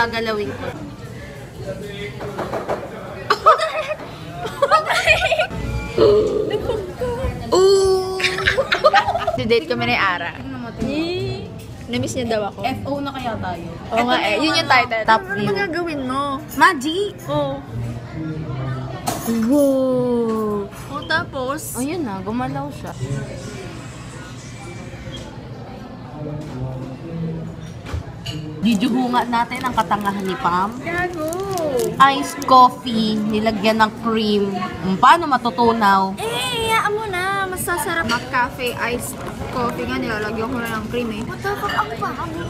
gagalawin ko. Didate kami ni Ara. Namiss niya daw ako. FO na kaya tayo. Oo nga eh. Yun yung title. Top view. Ano magagawin mo? Magic! Oo. Wow! O tapos? O yun na. Gumalaw siya. Dijuhunga natin ang katangahan ni Pam. Gago! Ice coffee, nilagyan ng cream. Paano matutunaw? Eh, iyaan mo na. Masasarap. Maccafe iced coffee nga, nilalagyan ko na ng cream eh. What the fuck? Ang pangamoy!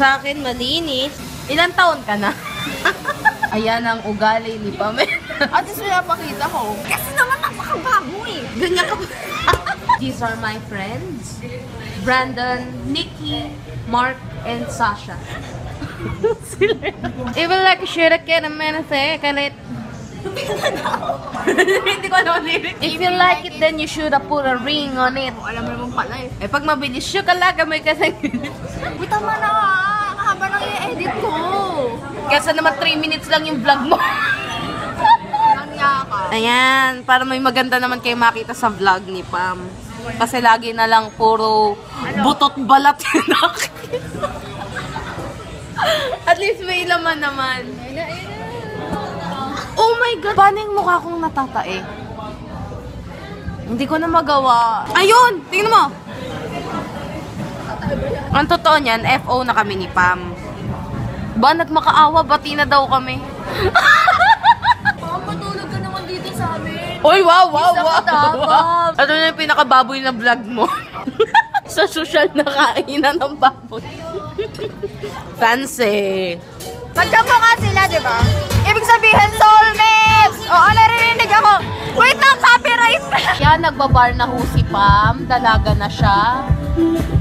Sa akin, malinis. Ilang taon ka na? Ayan ang ugali ni Pam. At least pinapakita ko. Kasi naman napakabago eh. Ganyan ka These are my friends, Brandon, Nikki, Mark, and Sasha. Even like a shirak yan ang menase, kalit. Hindi ko alam ang lyrics. If you like it, then you should have put a ring on it. Alam mo naman pala eh. Eh pag mabilis siya, kalaga may kasangilip. Uy, tama na ka! Nakahaba lang yung edit ko. Kasi naman 3 minutes lang yung vlog mo. Nangya ka. Ayan, para may maganda naman kayo makita sa vlog ni Pam. Kasi lagi na lang puro butot balat yung nakikita. At least may laman naman. Oh my God! Paano yung mukha kong natatae? Hindi ko na magawa. Ayun! Tingnan mo! Ang totoo niyan, FO na kami ni Pam. Ba, nagmakaawa, bati na daw kami. Pam, patulog ka naman dito sa amin. Uy, wow! Ano na yung pinakababoy na vlog mo? Sa social na kainan ng baboy. Fancy! Magkamukha sila, di ba? Ibig sabihin, soulmates! Oo, naririnig ako. Wait lang, copyright! Yan, nagbabar na ho si Pam. Dalaga na siya.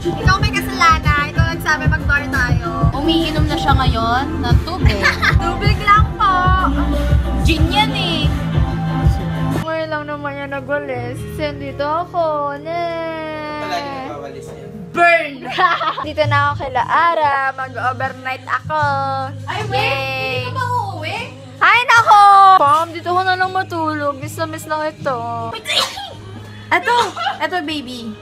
Ikaw may kasalana. Ikaw nagsabi mag-bar tayo. Umiinom na siya ngayon ng tubig. Tubig lang po! Gin yan eh! Ngayon lang naman niya nagwalis. Sendito ako. Palagi nagwalis niya. Burn! Dito na ako kay Laara. Mag-overnight ako. Ay, wait! Hindi ka ba uuwi? Ay, nako! Pam, dito ko na lang matulog. Miss na miss lang ito. Ito, baby.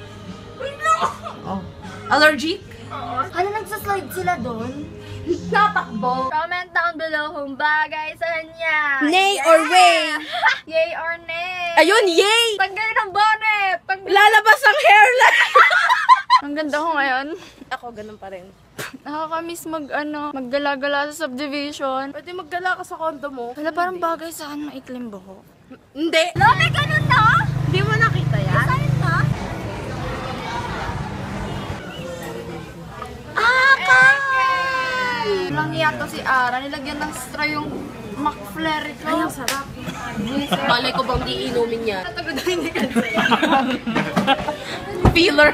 Oh. Allergic? Oo. Ano, nagsaslide sila doon? Natakbo. Comment down below kung bagay sa kanya. Nay or way. Yay or nay. Ayun, yay! Tanggay ng bonnet! Lalabas ang hairline! Ang ganda ko ngayon. Ako, ganun pa rin. Nakakamiss maggala-gala sa subdivision. Pwede maggala ka sa condo mo. Wala parang bagay saan maiklim ba ko? Hindi! No, may ganun na! Hindi mo nakita yan? Kasayin na? Ah, Carl! Nangiyak ko si Ara. Nilagyan ng straw yung McFlurry ko. Ay, ang sarap. Balay ko bang diinumin yan? Natagod na hindi ka sa'yo. Feeler.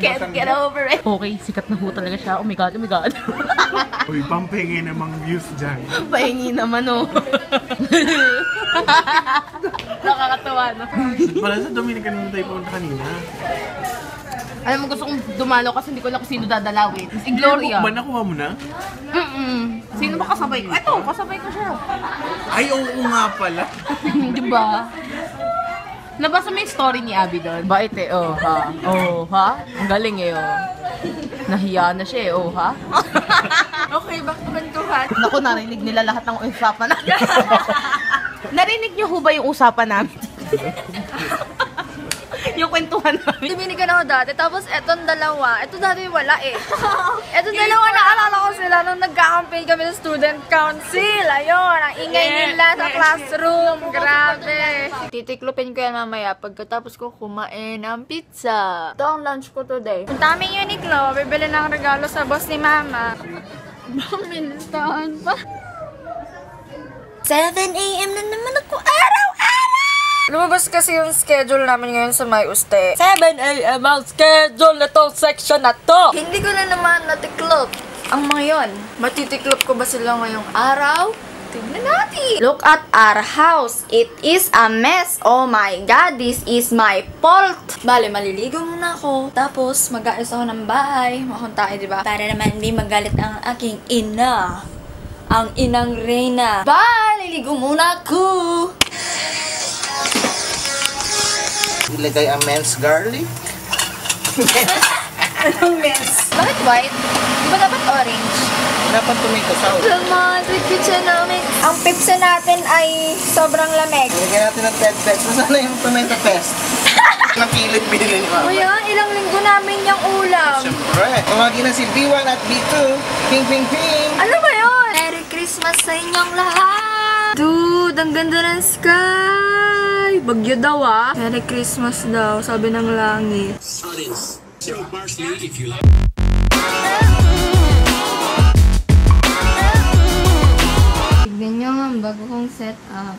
Can't get over it. Okay, sikat na ho talaga siya. Oh my God, oh my God. Uy, pampahingi namang views dyan. Pahingi naman, oh. Nakakatawa, no? Wala sa Dominican naman tayo pumunta kanina. Alam mo, gusto kong dumalo kasi hindi ko alam kung sino dadalawin. Si Gloria. Ba, nakuha mo na? Sino ba kasabay ko? Eto, kasabay ko siya. Ay, oo nga pala. Diba? Nabasa mo yung story ni Abby doon. Bait eh, oh ha. Oh ha? Ang galing eh, oh. Nahiya na siya eh, oh ha? Okay, back to kantuhan. Naku, narinig nila lahat ng usapan namin. Narinig niyo ho ba yung usapan namin? Yung kwentuhan namin? Duminigan ako dati, tapos etong dalawa. Eto dati wala eh. Etong dalawa, naalala ko sila nung nagka-campaign kami ng student council. Ayun, ang ingay nila sa classroom. Grabe. Titiklopin ko yan mamaya pagkatapos ko kumain ng pizza. Ito ang lunch ko today. Ang daming yun ni Clo, bibili ng regalo sa boss ni Mama. Bamilistahan pa. 7 AM na naman ako araw-araw! Lumabas kasi yung schedule namin ngayon sa may UST. 7 AM ang schedule na to, section na to! Hindi ko na naman natiklop ang mga yon. Matitiklop ko ba sila ngayong araw? Tignan natin. Look at our house. It is a mess. Oh my God, this is my fault. Bale, maliligo muna ako. Tapos, mag-aayos ako ng bahay. Mahon tayo, diba? Para naman hindi magalit ang aking ina. Ang inang Reyna. Bye! Liligo muna ako. Ilagay ang men's garlic. Anong men's? Bakit white? Di ba dapat orange? Dapat tomato sauce. Come on, sweet kitchenomics. Ang pizza natin ay sobrang lamig. Ilagay natin ang pet-pets. Masana yung tomato paste. Napilit bilhin ko. O yan, ilang linggo namin yung ulam. Siyempre. Umagi na si B1 at B2. Ping, ping, ping. Ano ba yun? Merry Christmas sa inyong lahat! Dude, ang ganda ng sky! Bagyo daw ah! Merry Christmas daw, sabi ng langit. Tignan nyo nga ang bago kong setup.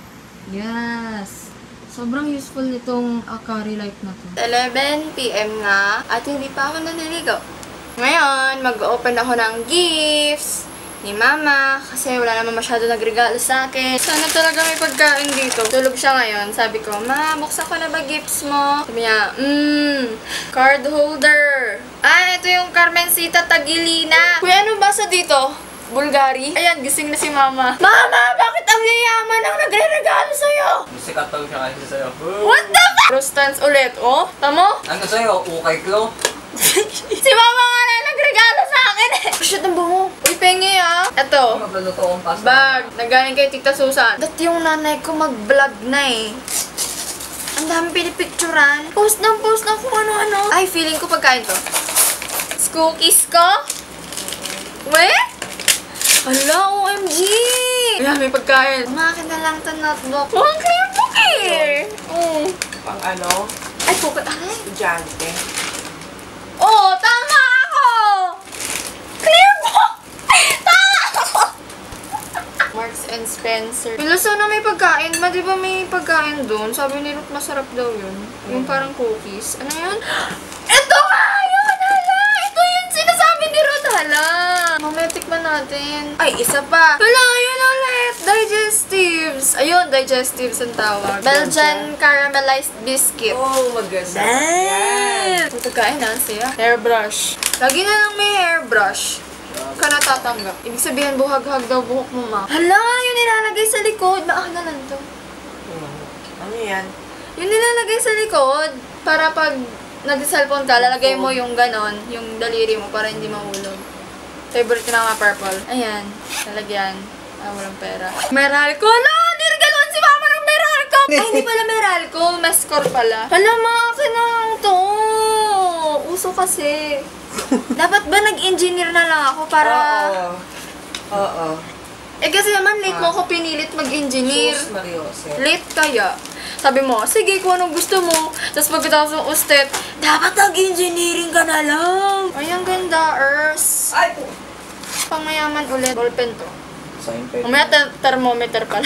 Yes! Sobrang useful nitong curry light na to. 11 PM na at hindi pa ako naniligo. Ngayon, mag-open ako ng gifts ni Mama, kasi wala naman masyado nagregalo sa akin. Sana talaga may pagkain dito. Tulog siya ngayon. Sabi ko, Ma, buksan ko na ba gifts mo? Sabi niya, card holder. Ah, ito yung Carmencita Tagolinaw. Kuya, ano basa dito? Bulgari? Ayan, gising na si Mama. Mama, bakit ang yayaman ang nagre-regalo sa'yo? Sikat daw siya kasi sa'yo. What the fuck? Rustans ulit, oh. Tamo? Ano sa'yo? Ukay, Clo? Si Mama nga na nagregalo sa akin eh. Shit, ang bungo. Uy, pengi ah. Ito. Magluto akong pasta. Bag. Nagaling kay Tita Susan. Dati yung nanay ko mag-vlog na eh. Ang dami pinipicturan. Post ng kung ano-ano. Ay, feeling ko pagkain to. Cookies ko. Wait. Hello, OMG. Ayan, may pagkain. Umakin na lang ito notebook. Huwag kayo bukir. Pang ano? Ay, pukat. Ay. Estudyante. Oh, tama ako! Clear mo! Tama ako! Marks and Spencer. Pilaso na may pagkain. Ma, di ba may pagkain doon? Sabi ni Ruth, masarap daw yun. Yung parang cookies. Ano yun? Ito nga! Yun! Hala! Ito yun! Sinasabi ni Ruth! Hala! Mamaya tikman natin. Ay, isa pa! Hala! Yun ulit! Digestives! Ayun, digestives ang tawag. Belgian caramelized biscuit. Oh, maganda. Yes! Pagkain na siya. Hairbrush. Lagi na lang may hairbrush. Ka natatanggap. Ibig sabihin, buhag-hag daw buhok mo, Ma. Hala! Yun nilalagay sa likod. Baka na lang to. Ano yan? Yun nilalagay sa likod. Para pag nag-cellphone ka, lalagay mo yung ganon, yung daliri mo, para hindi mahulog. Favorite na nga purple. Ayan. Lalagyan. Ah, walang pera. Meralco! No! Nirgaloon si Mama ng Meralco! Ay, hindi pala Meralco. Mascor pala. Hala, Ma! Akin na lang to. Uso kasi. Dapat ba nag-engineer na lang ako para... Oo. Eh kasi naman late mo ako pinilit mag-engineer. Late kaya. Sabi mo, sige kung anong gusto mo. Tapos pagkatapos ng step, dapat nag-engineering ka na lang. Ay, ang ganda, Urs. Ay po. Pangmayaman ulit. Ballpen to. Umaya thermometer pala.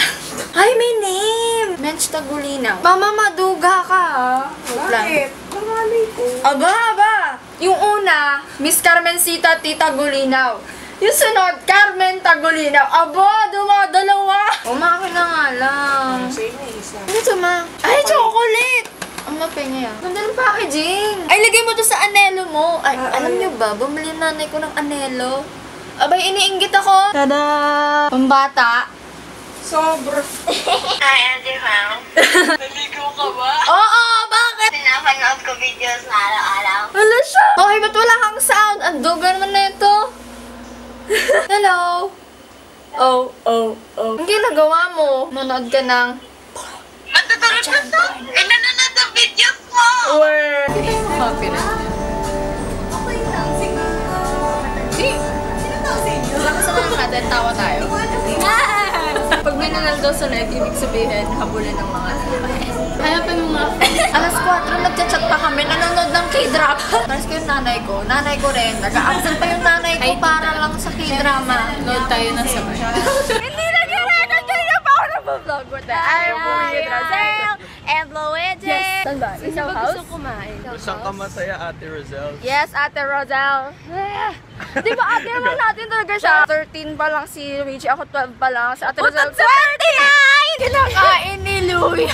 Ay, may name! Mench Tagolinaw. Mama, maduga ka ah. Bakit? Pangalay ko. Aba, aba! Yung una, Miss Carmencita T. Tagolinaw. Yung sunod, Carmen Tagolinaw. Aba, dalawa! Umakin na nga lang. Sa'yo na isa. Ano ito, Ma? Ay, chocolate! Ang mapingay ah. Ganda ng packaging. Ay, lagay mo to sa anelo mo. Ay, alam nyo ba? Bumili yung nanay ko ng anelo. Abay, iniinggit ako! Tada! Pambata! Sobra! Hi, Ate Pam. Naligaw ka ba? Oo! Bakit? Pinapanood ko videos na araw-araw. Wala siya! Okay, ba't wala kang sound? Ang dugan naman na ito! Hello! Oh, oh, oh. Ang ginagawa mo? Manood ka ng... Matutulog ka to! Inananod ang videos mo! Word! Hindi mo happy na. Okay lang, sige. Hindi! Then tawa tayo. Pag may nanalo daw sa live, ibig sabihin, habulan ng mga nanay. Hanapin mo nga. Alas 4, nagchat-chat pa kami, nanonood ng K-drama. Pares ko yung nanay ko rin. Nag-absent pa yung nanay ko para lang sa K-drama. Nood tayo ng sabay. Hindi na ginagawa kayo na pa ako ng travel vlog with Rozelle and Luigi. Yes, saan ba? Isang house? Isang kamasaya, Ate Rozelle. Yes, Ate Rozelle. Di ba, Ate naman natin talaga siya? 13 pa lang si Luigi, ako 12 pa lang. Sa Ate Rozelle, 29! Kinakain ni Louie.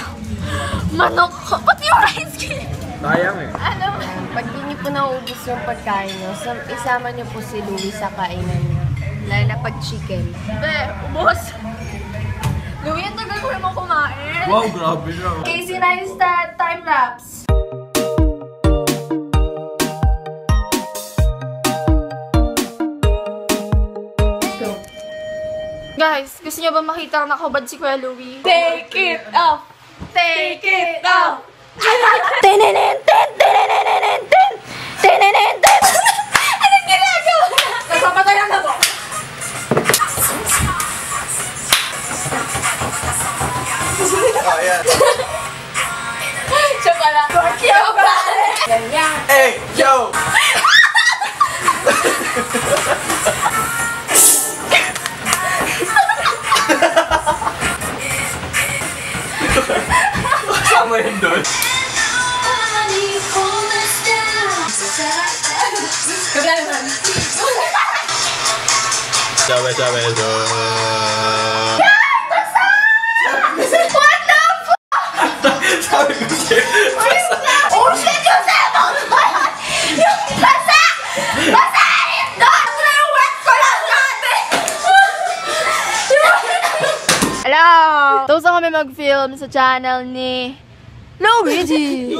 Manok ko. Ba't yung rice cake? Sayang eh. Alam mo, pag hindi po naubos yung pagkain nyo, isama nyo po si Louie sa kainan nyo. Lalo na pag chicken. Be, ubos! Louie, ang tagal ko naman kumain. Wow, grabe siya. Casey Neistat, time lapse. Let's go. Guys, gusto nyo ba makita na nakahubad si Kuya Louie? Take it off! Take it off! Anong ginagawa? Nagpapatayan na po! Siya pala. Tokyo pala! Ganyan. Hey! Yo! Kasama yun doon? Sabi, sabi, so... Jam! Basa! What the f***? Sabi ko siya, basa! Oh shit, Joseph! Ano ba yan? Yung basa! Basa! It's not! Yung wet ko lang natin! Hello! Tapos ako may mag-film sa channel ni... Luigi!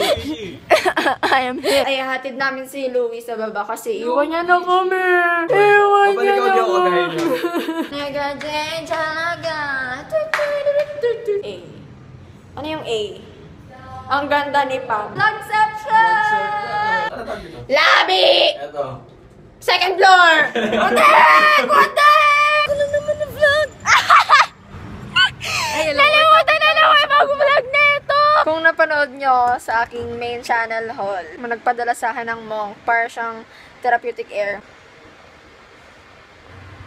I am here. Ay, hatid namin si Louie sa baba kasi iwan niya na kami! Iwan niya na kami! Nag-a-jay talaga! A. Ano yung A? Ang ganda ni Pam. Logception! Labi! Eto. Second floor! Kutek! Kutek! Kulang naman ang vlog! Nalimutan na lang kayo mag-vlog na! Kung napanood nyo sa aking main channel haul, nagpadala sa akin ng Mong para siyang therapeutic air.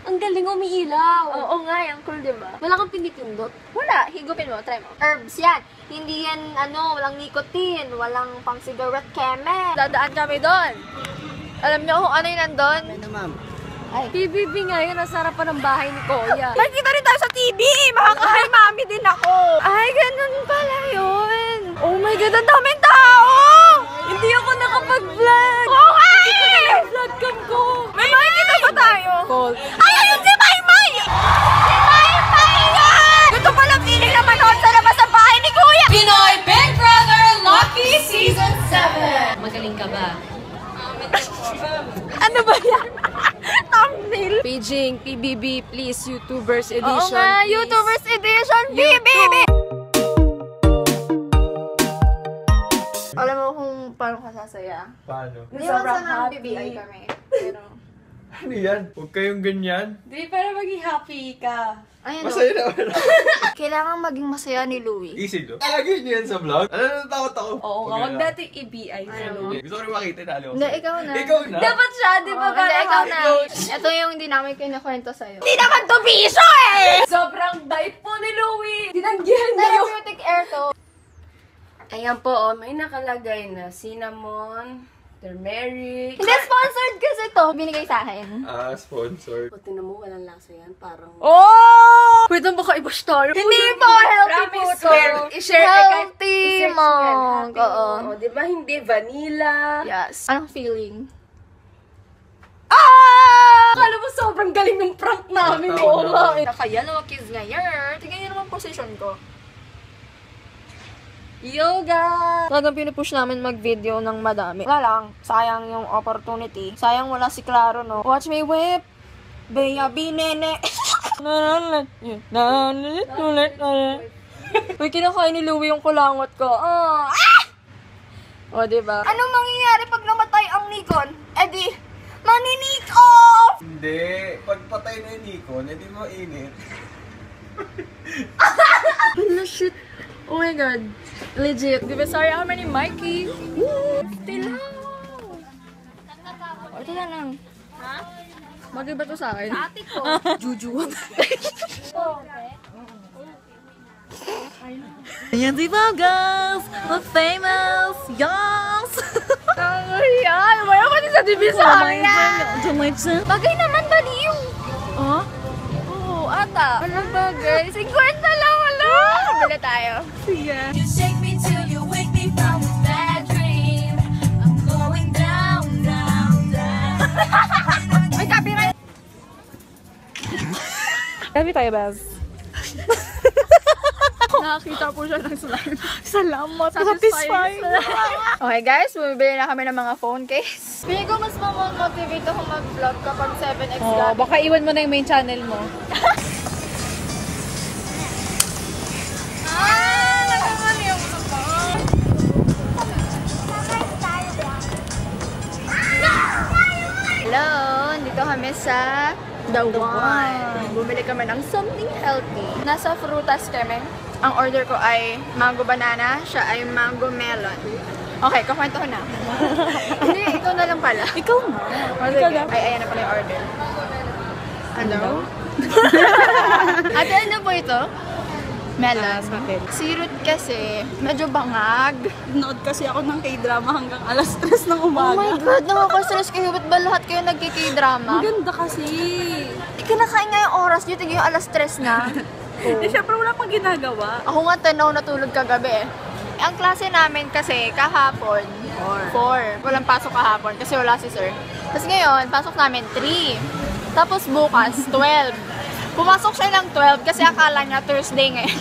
Ang galing umiilaw! Oo nga, ang cool diba? Wala kang pinipindot? Wala, higupin mo, try mo. Herbs yan! Hindi yan, ano, walang nicotine, walang pang cigarette keme. Dadaan kami doon! Alam nyo kung ano yun nandun? Ay na ma'am. Ay, PBB nga yun, nasa harapan ng bahay ni Kuya. Magkita rin tayo sa TV! Makakahay mami din ako! Ay, ganun pala yun! Oh my God, ang daming tao! Hindi ako nakapag-vlog! Oo nga eh! Hindi ko na yung vlog cam ko! May makikita ba tayo? Ay, ayun si Maymay! Si Maymay yan! Ito palang feeling na manood sa labas sa bahay ni Kuya! Pinoy Big Brother Lucky Season 7! Magaling ka ba? Ano ba yan? Thumbnail? Paging, PBB, please, YouTubers Edition. Oo nga, YouTubers Edition, PBB! Alam mo kung paano ka sasaya? Paano? Sobrang happy kami. Pero... Ano yan? Huwag kayong ganyan. Di, para maging happy ka. Ayun, masaya na wala. Kailangan maging masaya ni Louie. Easy do. Alagay niyo yan sa vlog? Ano natakot ako? Oo nga, huwag natin i-BI sa Louie. Gusto ko rin makita na alam ko. Hindi, ikaw na. Ikaw na? Dapat siya, di ba? Hindi, ikaw na. Ito yung hindi namin kinakwento sa'yo. Hindi naman to biso eh! Sobrang bait po ni Louie. Tinanggihan na yung... Therapeutic air to. Ayan po, oh, may nakalagay na cinnamon, turmeric. Hindi, sponsored kasi ito. Binigay sa akin. Ah, sponsored. Pati na mo, walang laso yan. Parang... Oh! Pwede mo baka i-bash tayo. Hindi po, healthy po ito. I-share ka. Healthy, Mong. Oo. O, diba hindi vanilla? Yes. Anong feeling? Ah! Akala mo sobrang galing ng prank namin. Oo nga. Naka-yellow kids ngayon. Tingnan nyo naman position ko. Yoga! Talagang pinupush namin mag-video ng madami. Wala lang, sayang yung opportunity. Sayang wala si Claro, no? Watch me whip! Baby, nene! Uy, kinakain ni Louie yung kulangot ko. Oh, ah! O, diba? Anong mangyayari pag namatay ang Nikon? Eh di, maninik off! Hindi, pagpatay na yung Nikon, hindi mo init. Ano, shit! Oh my God, legit. Diba, sorry ako mani Mikey. Woo! Stay lang! O, ito na lang. Ha? Bagay ba ito sa akin? Sa ate ko. Juju. Ayan si Bagas! Famous! Yes! Ay, wala ko din sa TV sa akin! Bagay naman ba niyo? Oh? Oo, ata. Anong bagay? 50 lang, wala! Bala tayo. Sige. May copyright! Kami tayo, Baz. Nakakita po siya ng slime. Salamat! Satisfying! Okay guys, bumibili na kami ng mga phone case. Pili ko mas mamotivate akong mag-vlog kapag 7x lang. Oh, baka iwan mo na yung main channel mo. Nagkaman yung mga. Hello! Dito kami sa The One. Bumili kami ng something healthy. Nasa frutas kami. Ang order ko ay mango banana, siya ay mango melon. Okay, kukwento ko na. Hindi, ikaw na lang pala. Ikaw na. Ay, ayan na pala yung order. Ano? Ate, ano po ito? Melon. Si Ruth kasi, medyo bangag. Nood kasi ako ng K-drama hanggang alas 3 ng umaga. Oh my God, nakaka-stress kayo. Ba't ba lahat kayo nagki-K-drama? Maganda kasi. Ikinakain nga yung oras nyo, tigil yung alas 3 na. Eh, syempre wala pang ginagawa. Ako nga, tanaw natulog kagabi. Ang klase namin kasi kahapon, 4. Walang pasok kahapon kasi wala si sir. Tapos ngayon, pasok namin 3. Tapos bukas, 12. Pumasok siya ng 12 kasi akala niya Thursday ngayon.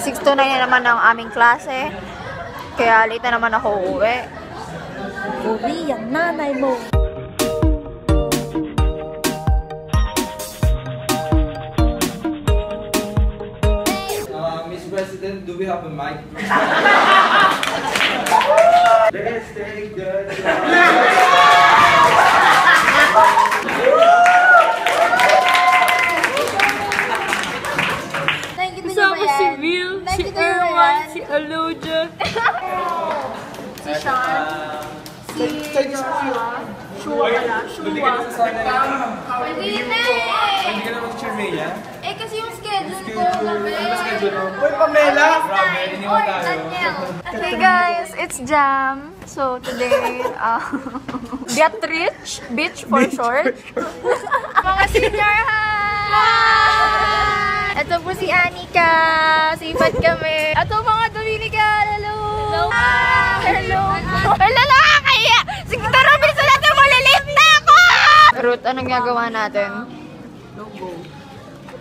Six to nine na naman ang aming klase. Kaya late na naman ako uwi. Uwi ang nanay mo. Miss President, do we have a mic? Let's take the Sama si Bill, si Erwan, si Aluja, si Sean, si Sua, Hindi ka naman si Chirmea? Eh kasi yung schedule ko kami. Uy, Pamela! Uy, Daniel! Hey guys, it's Jam. So today, get rich, bitch for short. Mga senior high! Ito po si Anika, sipad kami. Ito mga Dominica, hello! Hello! Hello! Hello nakakaya! Sige, taro, pinsan natin, malilit na ako! Ruth, anong gagawa natin? Logo.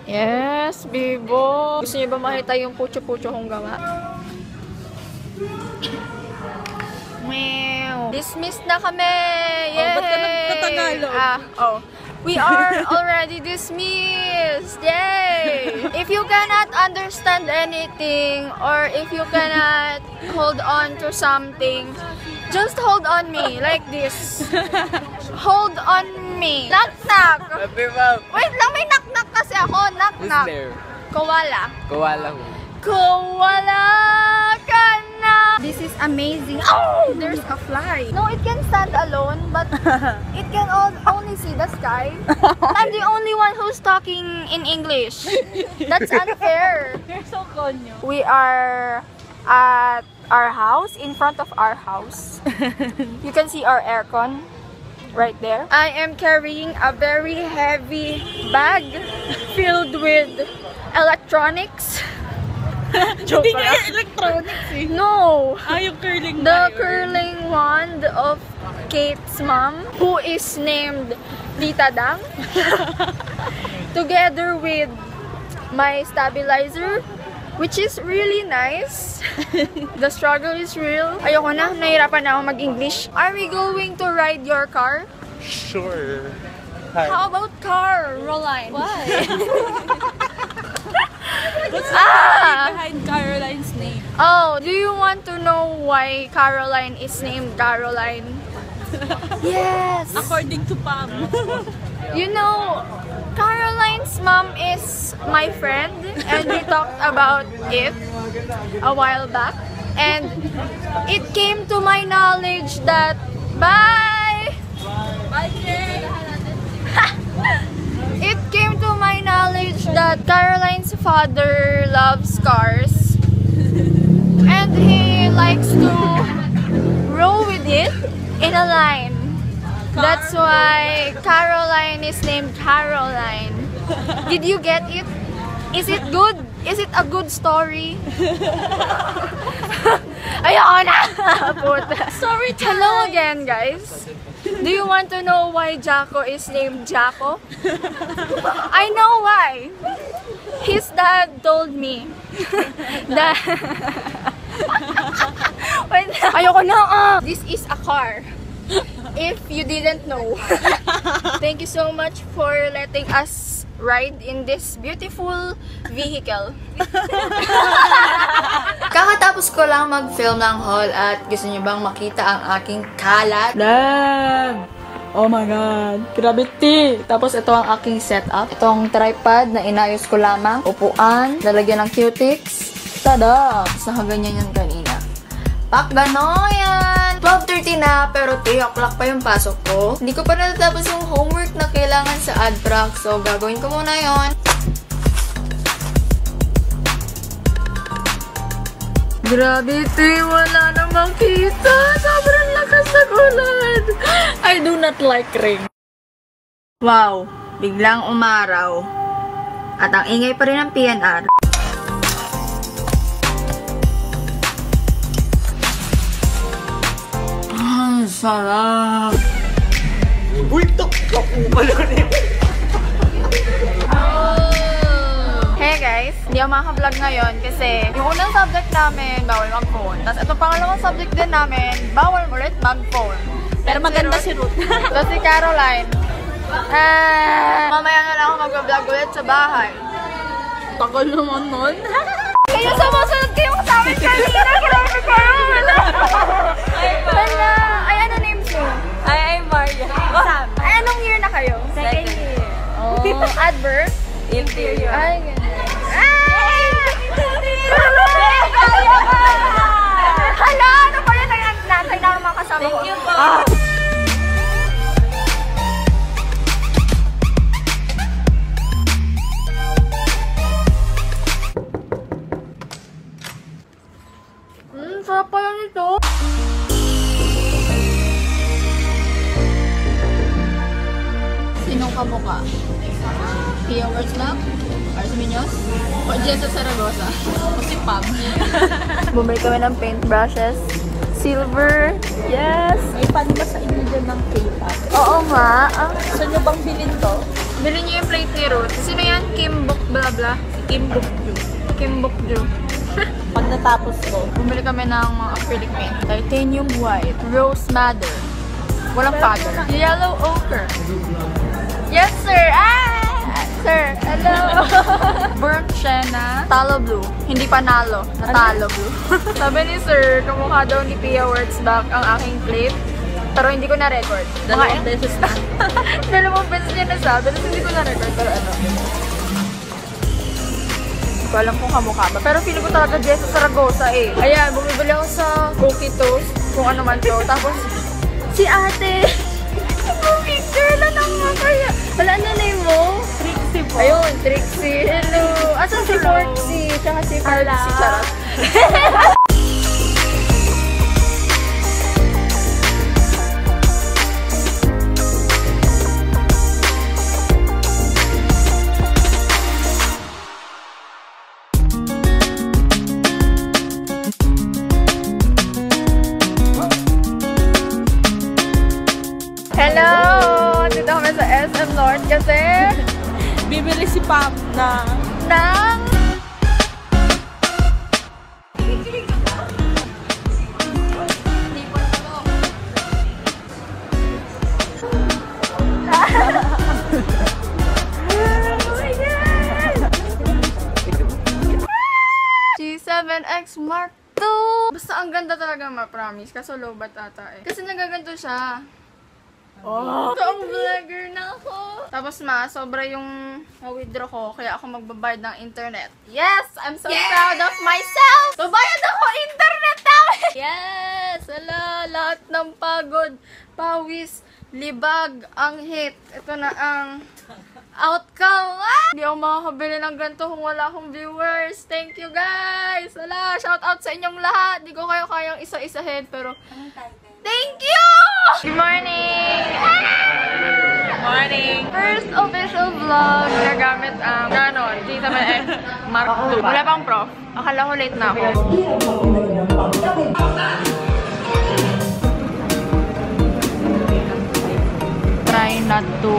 Yes, Bibo! Gusto niyo ba makita yung pucho-pucho kong gawa? Meow! Dismissed na kami! Yay! Ba't ka nagtatangalo? We are already dismissed! Yay! If you cannot understand anything or if you cannot hold on to something, just hold on me like this. Hold on me. Knock-knock! Wait lang, may knock-knock kasi ako. Knock-knock. Koala. Koala. Koala ka na! This is amazing. Oh! There's a fly. No, it can stand alone but it can only see the sky. I'm the only one who's talking in English. That's unfair. You're so konyo. We are at our house, in front of our house. You can see our aircon right there. I am carrying a very heavy bag filled with electronics. Hindi nga electronics eh. No! Ah, yung curling wand. The curling wand of Kate's mom, who is named Lita Dang. Together with my stabilizer, which is really nice. The struggle is real. Ayoko na, nahirapan na ako mag-English. Are we going to ride your car? Sure. Hi. How about car, Caroline? Why? What's the story behind Caroline's name? Oh, do you want to know why Caroline is named Caroline? Yes! According to Pam. You know, Caroline's mom is my friend and we talked about it a while back. And it came to my knowledge that it came to my knowledge that Caroline's father loves cars and he likes to row with it in a line. That's why Caroline is named Caroline. Did you get it? Is it good? Is it a good story? Ayun na! Sorry, guys. Hello again, guys. Do you want to know why Jaco is named Jaco? I know why. His dad told me that... Ayoko na! This is a car. If you didn't know. Thank you so much for letting us ride in this beautiful vehicle. Kakatapos ko lang mag-film ng haul at gusto niyo bang makita ang aking kalat? Damn! Oh my God! Gravity! Tapos ito ang aking setup. Itong tripod na inayos ko lamang. Upuan, lalagyan ng cutics. Tada! Tapos nakaganyan yan kanina. Pak ganoyan! 12:30 na, pero 3 o'clock pa yung pasok ko. Hindi ko pa natatapos yung homework na kailangan sa AdProc, so gagawin ko muna yon. Grabe, wala namang kita. Sobrang lakas ng ulan. I do not like rain. Wow, biglang umaraw. At ang ingay pa rin ng PNR. Sarap! Uy! Hey guys! Hindi ako makaka-vlog ngayon kasi yung unang subject namin, bawal mag-phone. Tapos ito pangalawang subject din namin, bawal ulit mag-phone. Pero maganda si Ruth. Tapos si Caroline. Mamaya na lang ako mag-vlog ulit sa bahay. Tagal naman nun. Kayo sumusunod kayo sa amin kanina! Grabe kayo! Wala! Ay, I'm Maria. Ay, anong year na kayo? Second year. Oh. Adverb? Interior. Ay, ganyan. Ay! Interior! Hala! Ano pala nanay na mga kasama ko? Thank you po. Sarap pala nito. Sinong kamuka? Pia Wertzlack? Ars Minos? O Jessa Saragosa? O si Pam? Bumili kami ng paintbrushes. Silver! Yes! May paano ba sa inyo dyan ng K-pop? Oo nga! Gusto nyo bang bilhin to? Bilhin nyo yung plate ni Ruth. Sino yan? Kimbok bla bla. Si Kimbok Drew. Kimbok Drew. Pag natapos ko, bumili kami ng mga acrylic paint. Titanium white. Rose madder. Walang powder. Yellow ochre. Yes, sir! Ah! Sir, hello! Burnt Sienna. Talo Blue. Hindi panalo. Natalo Blue. Sabi ni sir, kumukha daw ni Pia Wertzlack ang aking clip. Pero hindi ko na-record. Dalawang beses na. Dalawang beses niya nasabi. Tapos hindi ko na-record. Pero ano? Hindi ko alam kung kamukha ba. Pero feeling ko talaga Jessa Saragosa eh. Ayan, bumibili ako sa cookie toast. Kung ano man to. Tapos, si ate! Picture na naman kaya. Wala na name mo? Trixie po. Ayun, Trixie. Hello. Asan si Forksy? Tsaka si Forksy. Charot. Bibili si Pam na ng G7X Mark II. Basta ang ganda talaga, ma-promise. Kaso low-bat ata eh. Kasi nagaganto siya. Oh. So, ang vlogger na ako. Tapos sobra yung na-withdraw ko, kaya ako magbabayad ng internet. Yes! I'm so proud of myself! So, bayad ako internet! Yes! Ala, lahat ng pagod, pawis, libag, anghit. Ito na ang outcome. Ah! Hindi ako makakabili ng ganito kung wala akong viewers. Thank you guys! Ala, shout out sa inyong lahat. Hindi ko kayo kayang isa-isahin pero thank you! Good morning! Ah! Morning! First official vlog na gamit ang Canon G7X Mark II. Wala pang prof. Akala ko late na ako. Try not to...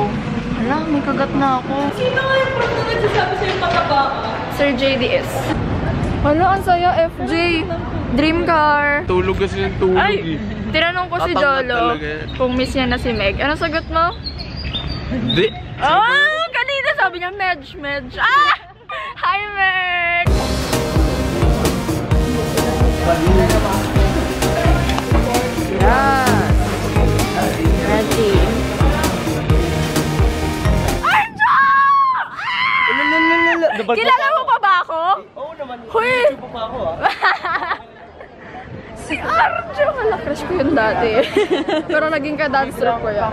Hala, may kagat na ako. Sino nga yung prof na nagsasabi sa'yo pataba ka? Sir JDS. Hala, ang saya FJ. Dream car. Tulog kasi yung tulog eh. Tinanong ko si Jolo kung miss niya na si Meg. Ano sagot mo? Hindi. Oh, kanina sabi niya, Medj. Ah! Hi, Meg! Yes! Ready. Arjo! Ah! Kilala mo pa ba ako? Oo naman. Huy! Chupo pa ako ah. Si Arjo! Hala, crush ko yun dati. Pero naging ka-dance trip ko yun.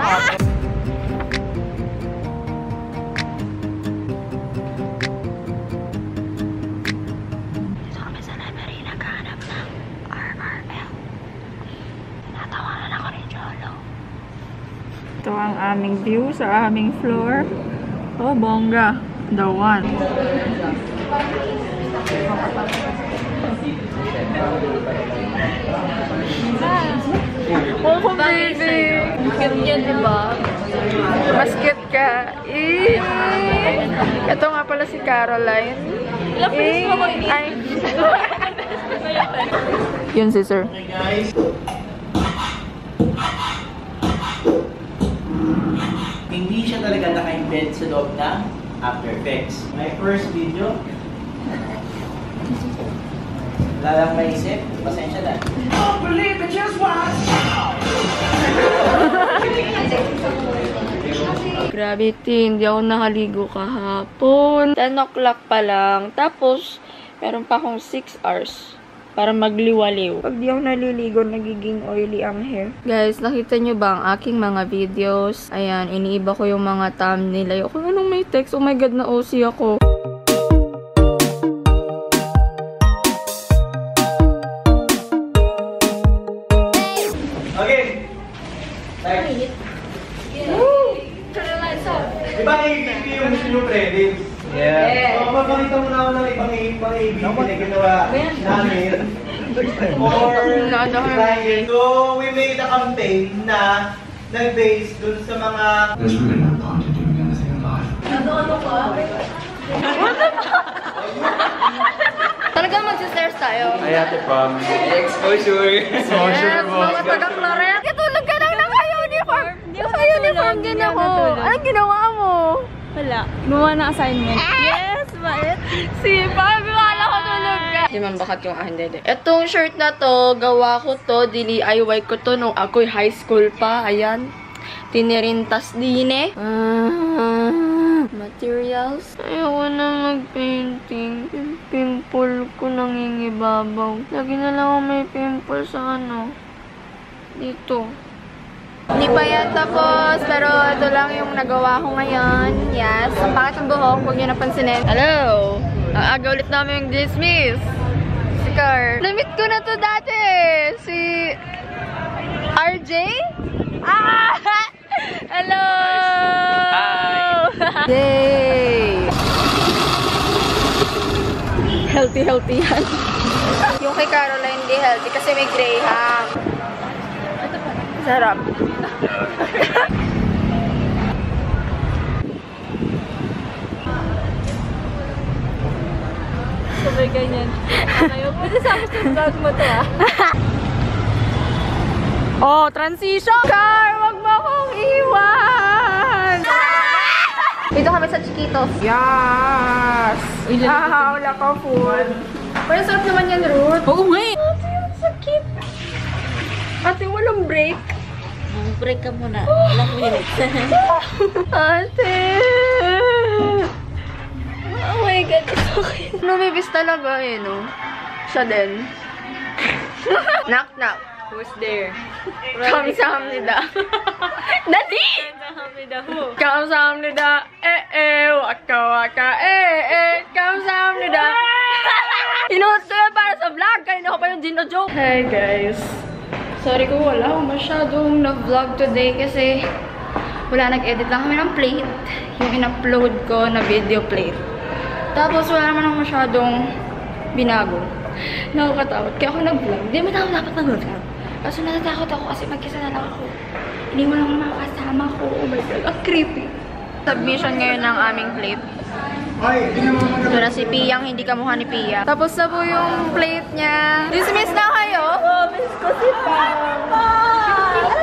Ito ang aming view sa aming floor. Oh, bongga. The one. Oh, baby! Cute niya, diba? Mas cute ka. Eh. Ito nga pala si Caroline. Ilang pinis mo mag-inis? Ay. Yun si sir. Hey, guys. Hindi siya talaga naka-invent sa loob na After Effects. My first video, wala lang maisip, pasensya na. Don't believe it, just watch! Grabe, hindi ako nakaligo kahapon. 10 o'clock pa lang. Tapos, meron pa akong 6 hours. Para magliwaliw. Pag di ako naliligo, nagiging oily ang hair. Guys, nakita nyo ba ang aking mga videos? Ayan, iniiba ko yung mga thumbnail. Ayoko, anong may text? Oh my God, na OC ako. Okay. Like. Woo! Turn the lights off. Diba ABP yung gusto nyo credits? Yeah. So, magpakita mo na ako ng ibang ABP na ginawa namin. Or design. So, we made a campaign na nag-base dun sa mga... There's really no point in doing anything in life. Ano pa? What the fuck? Talagang mag-sisters tayo. Ay, Ate Pam. Exposure. Exposure mo. Yes, mga taga-Claret. Katulog ka lang ng uniform. Naka-uniform din ako. Anong ginawa mo? Wala. Gumawa ng assignment. Yes! Bait! Sipag! Wala ko tulog ka! Di man bakat yung hindi. Etong shirt na to, gawa ko to, DIY ko to nung ako'y high school pa. Ayan. Tinirintas din eh. Materials. Ayoko na mag-painting. Yung pimple ko nangingibabaw. Lagi na lang ako may pimple sa ano. Dito. Hindi pa yan tapos, pero ito lang yung nagawa ko ngayon. Yes, ang pangit ang buhok, huwag nyo napansinin. Hello! Ang aga ulit namin yung dismiss. Si Carl. Namit ko na to dati eh. Si... RJ? Ah! Hello! Hi! Yay! Healthy yan. Yung kay Caroline di healthy kasi may greyhound. Sarap. Sabay ganyan. Pwede sa akin vlog mo to ah. Oh, transition! Car, wag mo akong iwan! Dito kami sa Chiquitos. Yes! Wala ko food. Pero sarap naman yan, Ruth. Oo, wait! Ate, ang sakit. Ate, walang break. Break ka muna. Ilang minutes. Ate! Oh my God, it's okay. Lumibis talaga eh, no? Siya din. Knock, knock. Who's there? Kamsahamnida. Dali! Kamsahamnida who? Kamsahamnida. Eh, eh. Waka, waka. Eh, eh. Kamsahamnida. Inuot ko yun para sa vlog. Kanina ko pa yung dino-joke. Hi, guys. Sorry ko wala akong masyadong na-vlog today kasi wala, nag-edit lang kami ng plate. Yung in-upload ko na video plate. Tapos wala naman akong masyadong binago. Nakakatakot. Kaya ako nag-vlog. Hindi mo dapat nag-vlog. Kaso natatakot ako kasi mag-isa na lang ako. Hindi mo lang makakasama ko. Oh my God, ang creepy. Submission ngayon ng aming plate. Ito na si Piyang, hindi ka mukha ni Pia. Tapos na po yung plate niya. Dismiss na kayo? Oh, miss ko si Pam.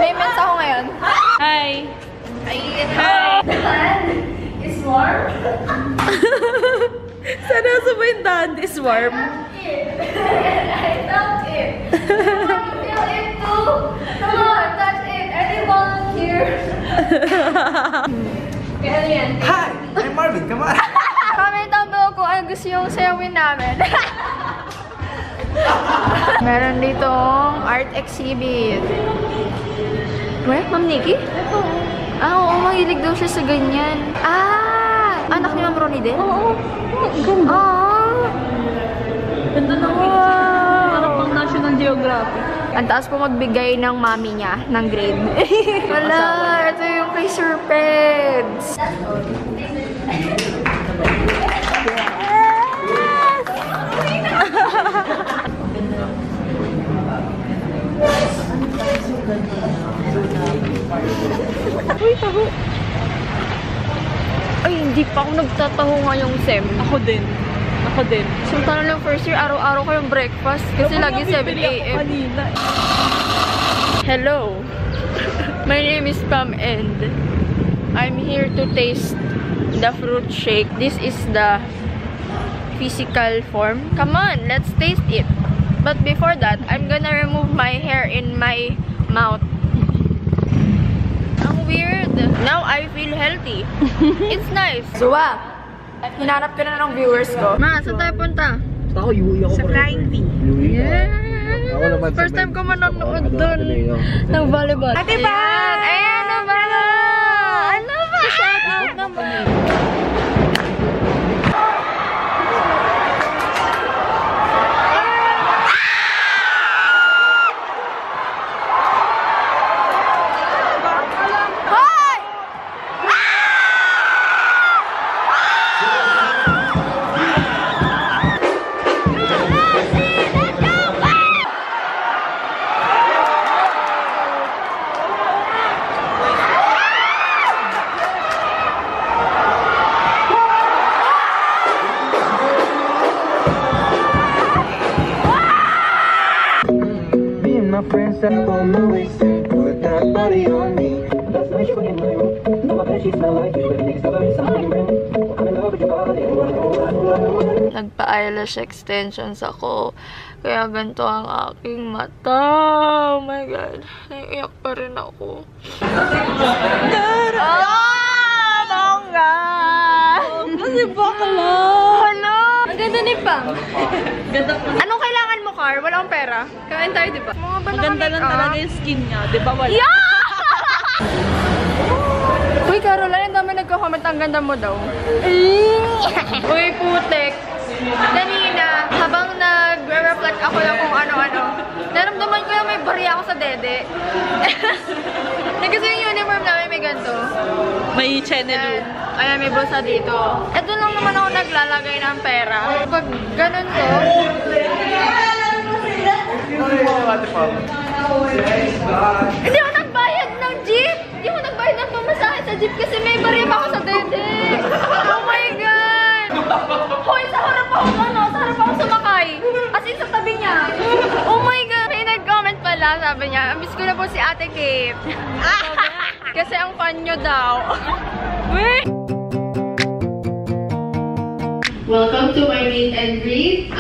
May miss ako ngayon. Hi! Hi! The pan is warm. Sana sabay yung dad is warm. I love it. I feel it too. Come on, touch it. Anyone here? Kaya yan. Hi! I'm Marvin. Come on. Comment down below kung ano gusto yung sayawin namin. Meron ditong art exhibit. Weh, Ma'am Nikki? Ito. Ah, oo. Mahilig daw siya sa ganyan. Ah! Anak ni Ma'am Ronnie din? Oo. Ganda. Ah! Ganda na ko. Parang pang National Geographic. Ang taas po magbigay ng mami niya ng grade. Wala! Ito yung kay Sir Peds. Uy, taho. Ay, hindi pa ako nagtataho ngayong SEM. Ako din. Ako din. Samtala ng first year, araw-araw ko yung breakfast. Kasi lagi 7 AM. Hello. My name is Pam and I'm here to taste the fruit shake. This is the physical form. Come on, let's taste it. But before that, I'm gonna remove my hair in my mouth. Ang weird. Now I feel healthy. It's nice. Sua, hinanap ka na ng viewers ko. Ma, saan tayo punta? Sa Flying V. Yeah. First time ko manonood dun ng volleyball. Ate ba? Ayan, ano ba? Ano ba? Shout out naman. Nagpa-eyelash extensions ako. Kaya ganito ang aking mata. Oh my God. Naiiyak pa rin ako. Ah! Bongga! Kasi bakla! Hala! Ang ganda ni Pam. Anong kailangan mo, Carl? Wala akong pera. Kain tayo, diba? Maganda lang talaga yung skin niya. Diba wala? Yeah! Uy, Caroline, ang dami nagko-comment. Ang ganda mo daw. Uy, putek. Kanina, habang nagre-reflect ako lang kung ano-ano, naramdaman ko yung may barya ako sa dede. Nagkasi yung uniform namin may ganito. May channel. Ayan, may bulsa dito. Ito lang naman ako naglalagay ng pera. Pag ganun ko... Hindi ako nagbayad ng jeep! Hindi ako nagbayad ng pamasahe sa jeep kasi may barya ako sa dede. Oh my God! Hoy, sa harap ako, ano? Sa harap ako sumakay. As in, sa tabi niya. Oh my God! May nag-comment pala, sabi niya. Miss ko na po si Ate Kate. Kasi ang fan niyo daw. Wait! Welcome to my meet and greet.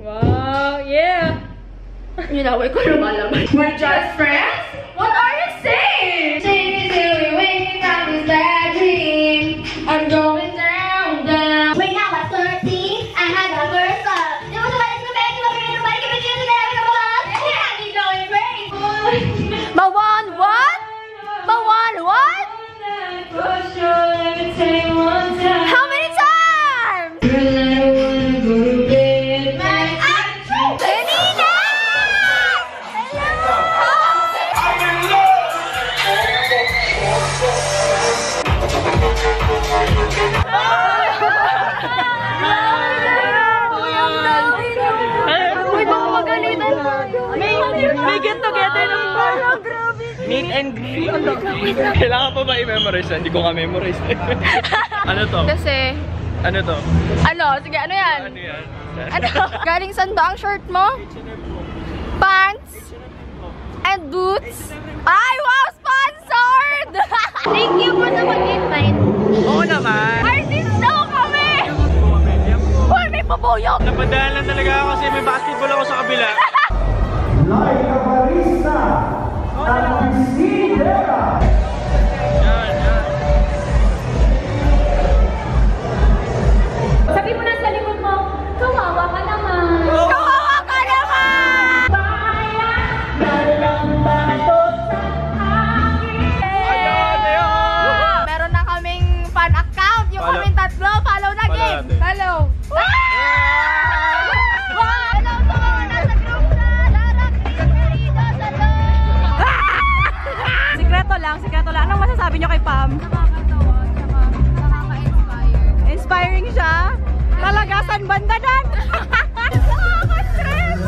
Wow, yeah! Nilaway ko naman alam. We're just friends? What are you saying? Say it till we wake up is that dream. I'm going down, down. Right now at 13, I had a birthday. It was a wedding. get together ng parang grabe. Meet and greet. Kailangan pa ba i-memorize? Hindi ko ka-memorize. Ano to? Kasi... Ano to? Ano? Sige, ano yan? Ano yan? Ano? Galing saan ba ang shirt mo? Pants? And boots? Ay, wow! Sponsored! Thank you po na mag-invite. Oo naman. Artist daw kami! Uy, may pabuyok! Napadahan lang talaga ako kasi may basketball ako sa kabila. Like a barista at piscinera. Yan, yan. Sabi mo na sa likod mo, kawawa ka naman. Kawawa ka naman! Bahaya na lang bato sa akin. Ayan, ayan! Meron na kaming fan account. Yung kaming tatlo, follow na game. Follow. Anong masasabi nyo kay Pam? Nakakatawa, nakaka-inspire. Inspiring siya? Talaga, saan banda dan? Nakaka-stress!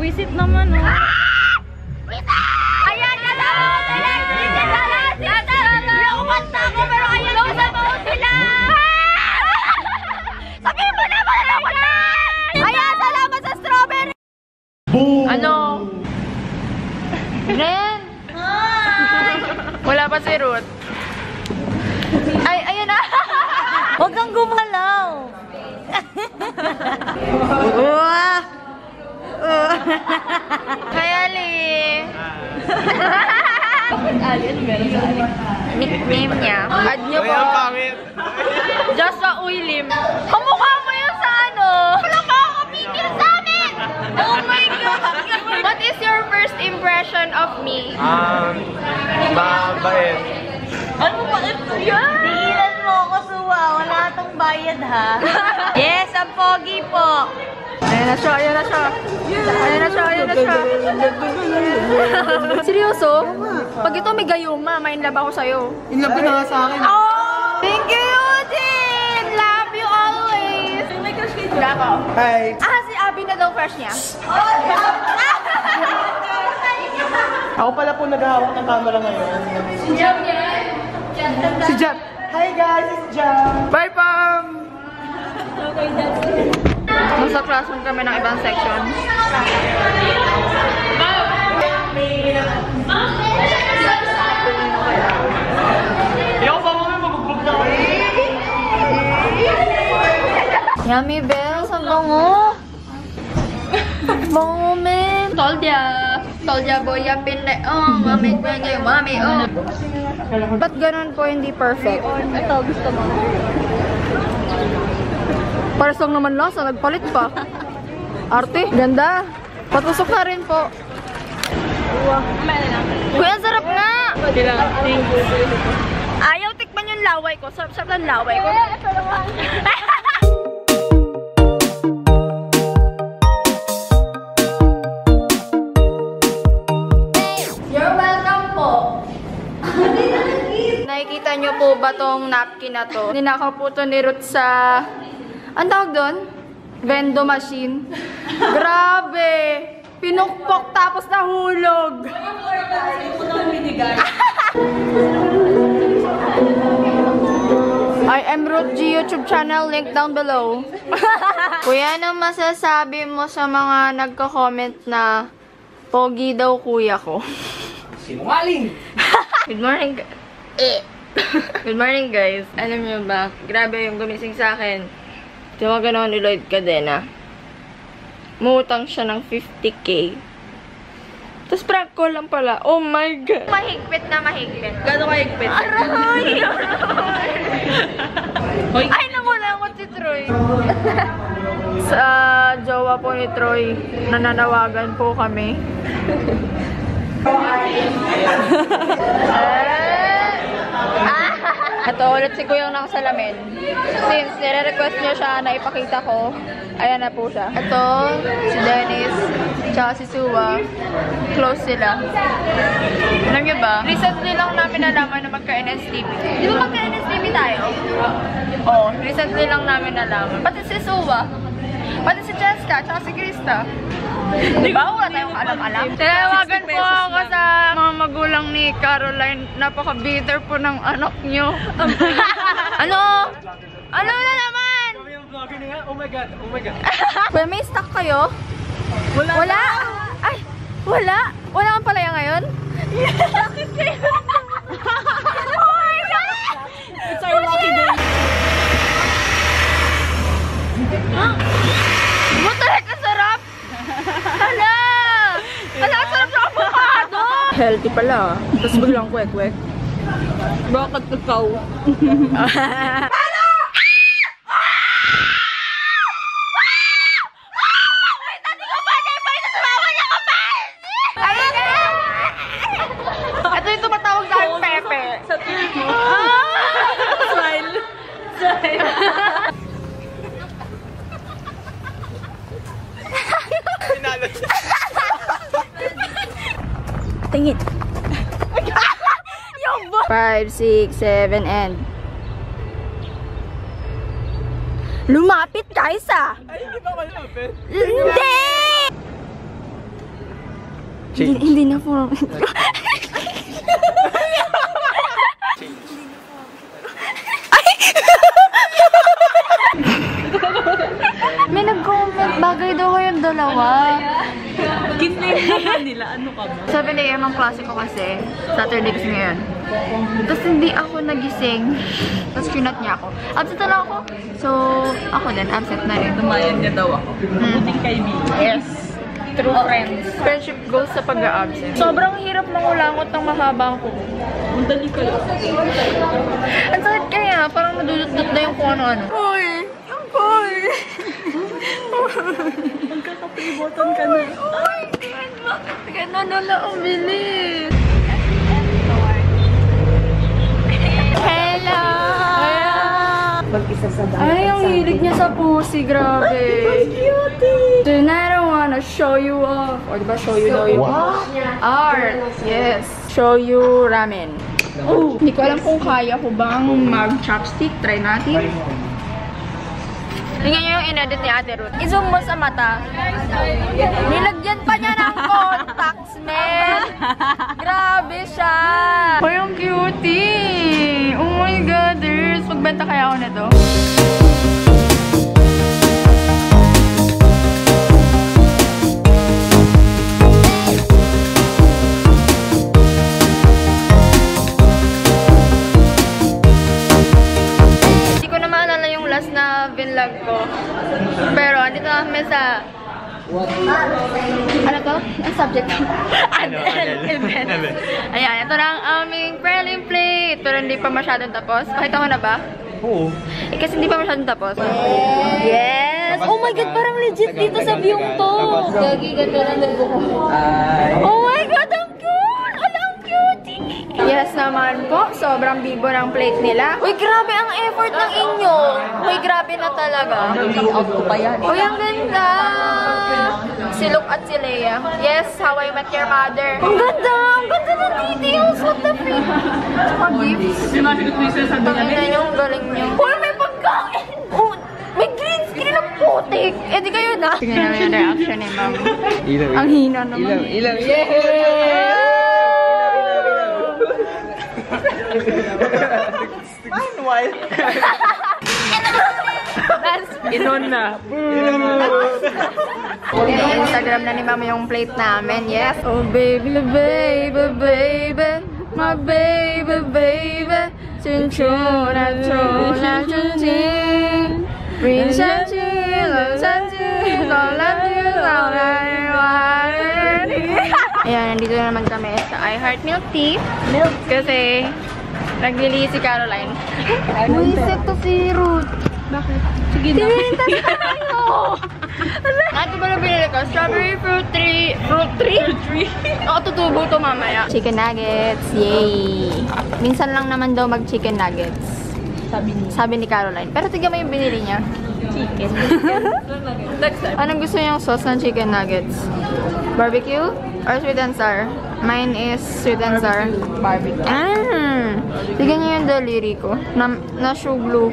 Wisit naman oh. Ayan, kalawang sila! Nakumanta ko pero ayan daw sa baon sila! Sabihin mo naman na nakumanta! Ayan, salamat sa strawberry! Ano? Ren! Wala pa si Ruth. Ay, ayan na! Huwag kang gumalaw! Wow! Kay Ali. Bakit Ali? Ano meron sa Ali? Nickname niya. Add nyo po. Just sa Uilim. Kamukha mo yun sa ano? Walang makakapigil sa amin! Oh my God! What is your first impression of me? Mabait. Ano mabait ko yan? Diilan mo ako, Sua. Wala atong bayad ha. Yes, ang pogi po. Ayan na siya, ayan na siya. Ayan na siya, ayan na siya. Seryoso? Pag ito may gayuma, may inlove ako sa'yo. Inlove ka na nga sa'kin. Oh! Thank you, Eugene! Love you always! Wala ako. Hi! Ah, si Abby na daw crush niya. Oh, ako pala po naghahawak ng camera ngayon. Si Jep niya. Si Jep. Hi guys, it's Jam. Bye, Pam! Okay, that's it. Nasa classroom kami ng ibang section. Yummy bells, ang bango! Bango, men! Told ya! Told ya, boy, ya, pinle! Oh, mami, kayo, mami, oh! Ba't ganun po hindi perfect? Ito, gusto mo. Parasong naman lasa, nagpalit pa. Arte, ganda. Patusok na rin po. Kuya, sarap na! Ayaw, tikman yung laway ko. Sarap ng laway ko. You're welcome po. Nakikita nyo po ba tong napkin na to? Ninakaw po to ni Ruth sa... Ang tawag doon? Vendo machine. Grabe! Pinukpok tapos nahulog! I am Ruth G YouTube channel, link down below. Kuya, anong masasabi mo sa mga nagko-comment na pogi daw kuya ko? Sinungaling! Good morning. Good morning guys. Alam niyo ba, grabe yung gumising sa akin. Di ba ganun, uloid ka din, ah? Mutang siya ng 50K. Tapos prank call lang pala. Oh my God. Mahigpit na mahigpit. Gano'n kahigpit? Aray! Aray! Ay, nakulangot si Troy. Sa jowa po ni Troy, nananawagan po kami. Ito ulit si Kuyang nakasalamin. Since nire-request niya siya na ipakita ko, ayan na po siya. Ito, si Dennis, tsaka si Sua. Close sila. Alam niyo ba? Recently lang namin nalaman na magka-NSTV. Di ba magka-NSTV tayo? Oo, recently lang namin nalaman. Pati si Sua, pati si Jessica, tsaka si Krista. Di ba? Wala tayong alam-alam. Tinawagan po ako sa mga magulang ni Caroline. Napaka-bitter po ng anak nyo. Ano? Ano na naman? Kami yung vlogger niya. Oh my God, oh my God. Well, may stock kayo? Wala. Wala? Ay, wala? Wala kang palaya ngayon? Bakit kayo? Oh my God! It's our lucky day. Huh? Butulik ang sarap! Hala! Hala, ang sarap ng avocado! Healthy pala ah. Tapos biglang kwek-kwek. Bakit ikaw? Hala! Wait, hindi ko ba na iba yung sumawa niya kapal! Ayan na! Ito yung tumatawag na ang Pepe. Sa TV. Smile. Smile. Tingin. 5, 6, 7, and... Lumapit guys ah! Ay, hindi ba malapit? Hindi! Hindi na po. May nag-comment, bagay daw kayong dalawa. Kinlay naman nila, ano ka ba? 7 AM ang klase ko kasi, Saturday kasi ngayon. Tapos hindi ako nagising, tapos kinat niya ako. Absent na ako, so ako din, absent na rin. Tumayan niya daw ako. Buting kaibigan. Yes. True friends. Friendship goes sa pag-a-absent. Sobrang hirap mangulangot ng mahabang ko. Ang dali ka lang. Ang sakit kaya, parang nadudot-dot na yung kung ano-ano. Uy! Uy! Magkakapibotan ka na. Uy! Bakit ganun na umilis? Hello! Ay, ang hilig niya sa pusi. Grabe. Ay, cute! Then I don't wanna show you off. Or diba show you know you off? Art! Yes! Show you ramen. Oh! Hindi ko alam kung kaya ko bang mag-chopstick. Try natin. Tingnan nyo yung in-edit ni Ate Ruth. I-zoom mo sa mata. Nilagyan pa niya ng contacts, man! Grabe siya! Ay, ang cutie! Oh my God, there's... Magbenta kaya ako na to. Vlog ko. Pero andito na kami sa... Ano to? Ang subject ko? Ano? Ayan, ito na ang aming prelim plate. Pero hindi pa masyadong tapos. Pakita ko na ba? Oo. Eh, kasi hindi pa masyadong tapos. Yes! Oh my God! Parang legit dito sa view to! Gagi, ganda na nagbuko. Oh my God! Ang cool! Ang cutie! Yes naman po. Sobrang bibo ng plate nila. Uy, grabe ang effort ng inyo! Uy, grabe na talaga. Out ko pa yan. Uy, ang ganda! Si Luke at si Leia. Yes, How I Met Your Mother. Ang ganda! Ang ganda ng details! What the freak? Tsaka gifts. Pagkita nyo, ang galing nyo. Uy, may pagkain! Oh, may green screen ang putik! Eh, di kayo na. Tingnan namin yung reaction ni Ma'am. Ang hina naman. Ilaw, ilaw. Meanwhile... Inon na. Instagram na ni Mama yung plate namin. Yes. Oh baby, baby, baby, my baby, baby. Chunchuna, chunchuna, chunchin. Rin chanchin, lun chanchin, lun chanchin, lun chanchin, lun chanchin, lun chanchin. Ayan, nandito na naman kami sa I Heart Milk Tea. Milk tea. Kasi naglilihi si Caroline. Buisip to si Ruth. Bakit? Sige na. Tinita tayo! Ano ba na binili ko? Strawberry fruit tree. Fruit tree? Fruit tree? Ako tutubo to mamaya. Chicken nuggets. Yay! Minsan lang naman daw mag chicken nuggets. Sabi ni Caroline. Pero tignan mo yung binili niya. Chicken. Anong gusto niyang sauce ng chicken nuggets? Barbecue or sweet and sour? Mine is sweet and sour. Barbecue. Ah! Tignan niyo yung daliri ko. Na-shuglu.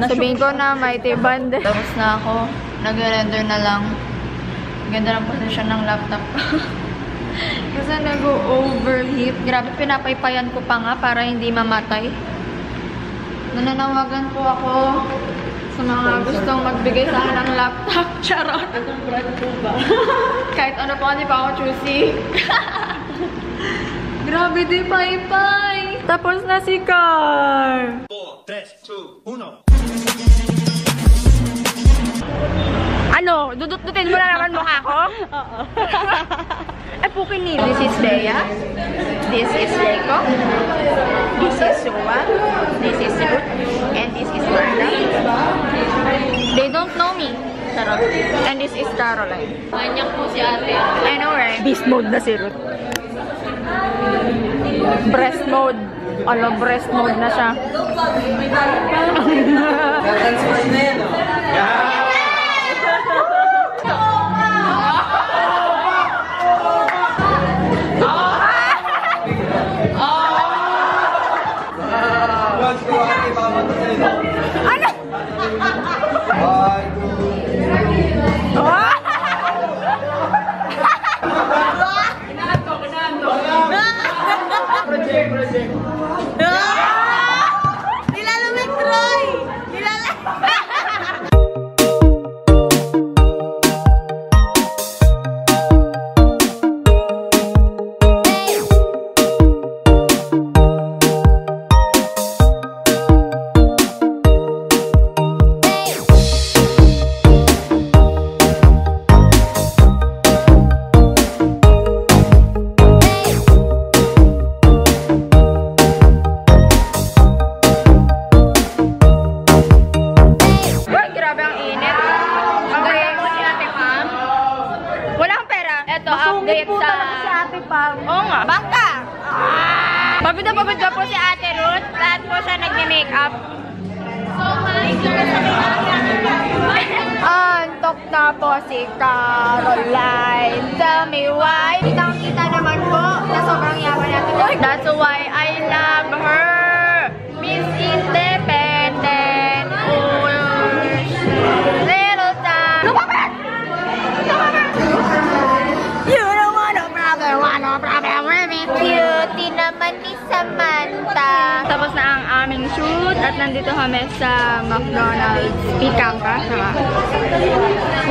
Sabihin ko na may tiband. Tapos na ako. Nag-render na lang. Ganda ng posisyon ng laptop. Kasi nag-overheat. Grabe, pinapaypayan ko pa nga para hindi mamatay. Nananawagan po ako sa mga gustong magbigay sa akin ng laptop. Charot! Anong brand po ba? Kahit ano po, hindi pa ako choosy. Grabe, di paypay! Tapos na si Carl! 4, 3, 2, 1. Ano? Dudut-dutin mo na naman mukha ko? Oo. Ay, pukini. This is Dea. This is Rico. This is Sua. This is Ruth. And this is Berita. They don't know me. Charot. And this is Caroline. Manyak po si ate. I know, right? Beast mode na si Ruth. Breast mode. Alo, breast mode na siya. Nandito kami sa McDonald's Pikang ka, sama.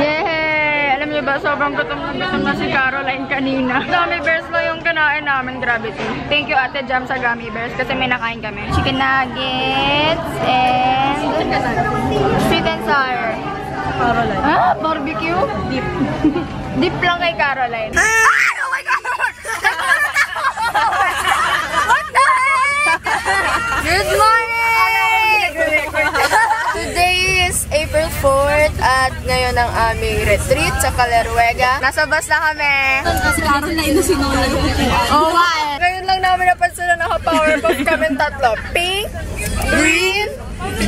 Yay! Alam niyo ba, sobrang gutom na si Caroline kanina. Gummy bears lang yung kanain namin, grabe to. Thank you Ate Jam sa gummy bears kasi may nakain kami. Chicken nuggets and sweet and sour. Caroline. Ah, barbecue? Deep. Deep lang kay Caroline. Ah! Oh my God! What the heck? Good morning! Today is April 4th at ngayon ang aming retreat sa Caleruega. Nasa bus na kami. Kasi Carol na inusinula yung oh, wow. Ngayon lang namin napansin na naka-powerpuff kami tatlo. Pink, green,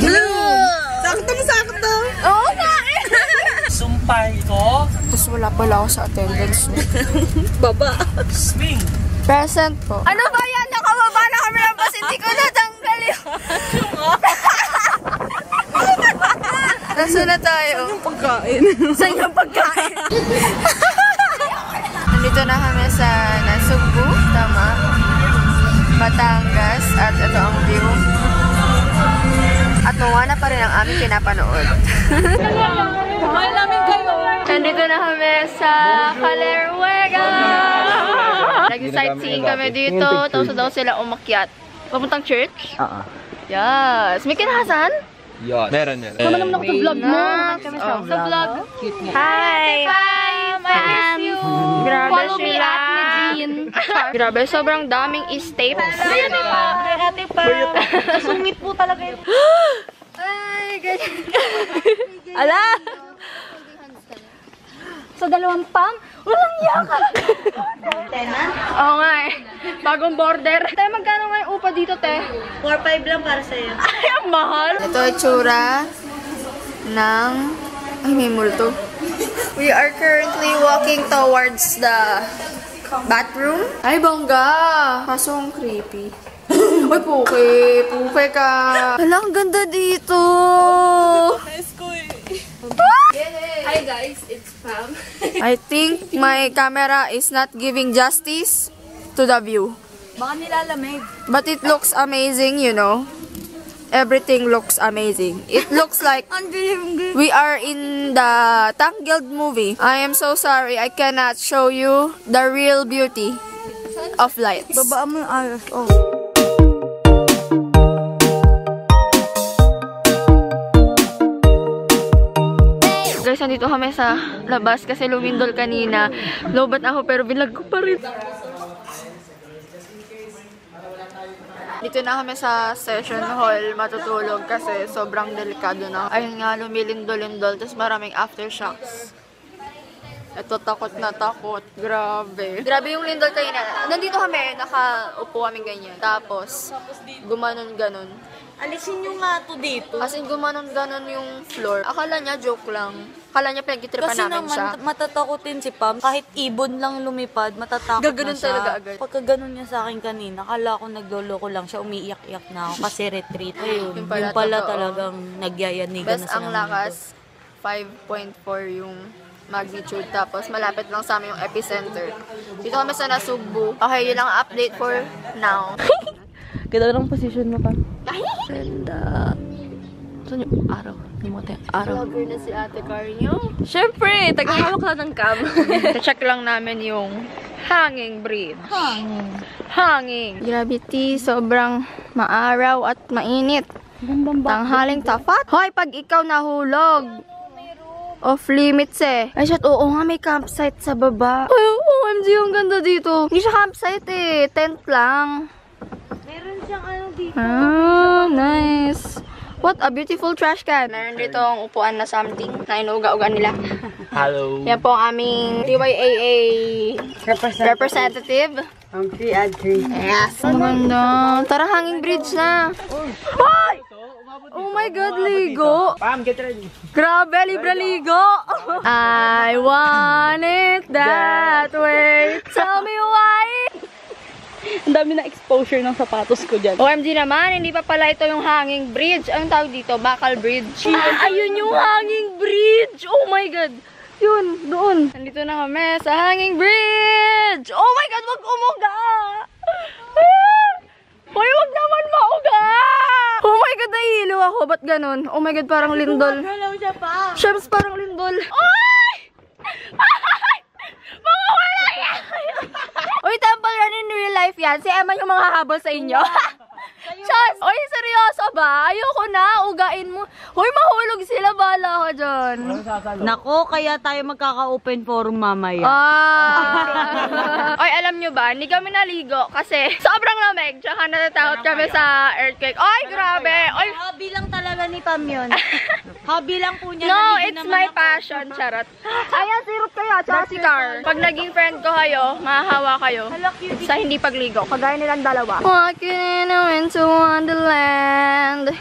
blue. Sakto-sakto. Oo, kain. Sumpay ko. Tapos wala pala ako sa attendance. Baba. Swing. Present po. Ano ba yan? Nakababa na kami ng bus. Hindi ko natanggal yun. Nasaan na tayo? Saan yung pagkain? Saan yung pagkain? Nandito na kami sa Nasubo, tama? Batangas, at ito ang view. At mawala pa rin ang aming pinapanood. Nandito na kami sa Caleruega! Nag-sightseeing kami dito, tapos daw sila umakyat. Papuntang church? Oo. Yes! May kinahasan? Yes. Meron, meron. Sama naman ako sa vlog mo. Sa vlog. Cute mo. Hi! Pam! I miss you! Follow me at Medellin. Grabe, sobrang daming staples. Ate Pam! Ate Pam! Sungit po talaga yun. Ay, ganyan. Ala! Sa dalawang Pam, walang yakap! Tena? Oo nga eh. Bagong border. Te, magkano nga yung upa dito, te? 4-5 lang para sa'yo. Ay, ang mahal! Ito ay tsura ng... Ay, may multo. We are currently walking towards the bathroom. Ay, bongga! Kaso ang creepy. Ay, puke! Puke ka! Alang ganda dito! Hi guys, it's Pam. I think my camera is not giving justice to the view. Baka nilalamig. But it looks amazing, you know. Everything looks amazing. It looks like we are in the Tangled movie. I am so sorry, I cannot show you the real beauty of lights. Babaan mo yung ayos. Oh. Guys, nandito kami sa labas kasi lumindol kanina. Lobat ako pero binlag ko pa rin. Dito na kami sa session hall matutulog kasi sobrang delikado na. Ayun nga, lumilindol-lindol tapos maraming aftershocks. Ito, takot na takot. Grabe. Grabe yung lindol kanina. Nandito kami, nakaupo kami ganyan. Tapos, gumanon-ganon. Alisin nyo nga to dito. As in, gumanon-ganon yung floor. Akala niya, joke lang. Akala niya, pinagkitripan namin siya. Kasi naman, matatakotin si Pam. Kahit ibon lang lumipad, matatakot na siya. Talaga agad. Pagka ganun niya sa akin kanina, akala ko nagloloko lang siya. Umiiyak-iyak na ako kasi retreat. Ayun, yung pala talagang nagyayanigan na sila. Best ang lakas, 5.4 yung magnitude. Tapos, malapit lang sa amin yung epicenter. Dito kami sa Nasubo. Okay, yun lang update for now. Ganda lang position mo pa. Ganda. Saan yung araw? Limutan yung araw. Vlogger na si Ate Carnio. Siyempre, tagahawak na ng cam. Check lang namin yung hanging bridge. Hanging. Gravity, sobrang maaraw at mainit. Tanghaling tapat. Hoy, pag ikaw nahulog. Off limits eh. Ay, shot, oo nga, may campsite sa baba. Ay, OMG, ang ganda dito. Hindi siya campsite eh. Tent lang. Ah, nice. What a beautiful trash can. Meron dito ang upuan na something na inuuga-uga nila. Hello. Yan po ang aming DYAA representative. Ang 3 at 3. Yes. Maganda. Tara, hanging bridge na. Ay! Oh my God, ligo. Pam, get ready. Grabe, libre ligo. I want it that way. Tell me why. Ang dami na exposure ng sapatos ko dyan. OMG naman, hindi pa pala ito yung hanging bridge. Ang tawag dito, bakal bridge. Ah, ayun yung hanging bridge! Oh my God! Yun, doon. Nandito na kami sa hanging bridge! Oh my God, wag umuga! Hoy, wag naman mauga! Oh my God, nahihilo ako. Ba't ganun? Oh my God, parang lindol. Galaw siya pa. Shems, parang lindol. Ay! Ay! Mawawala yan! Uy, temple run in real life yan. Si Emma yung mga habol sa inyo. Chas! Uy, seryoso ba? Ayoko na. Ugain mo. Uy, mahulog sila. Bahala ko dyan. Naku, kaya tayo magkaka-open forum mamaya. Uy, alam nyo ba? Hindi kami naligo kasi sobrang lamig. Tsaka natatakot kami sa earthquake. Uy, grabe. Uy. Hobby lang talaga ni Pam yun. Hobby lang po niya. No, it's my passion. Charot. Ayan, si Ruth kayo. Tsaka si Carl. Pag naging friend ko kayo, mahahawa kayo sa hindi pagligo. Kagaya nilang dalawa. Walking into Wonderland.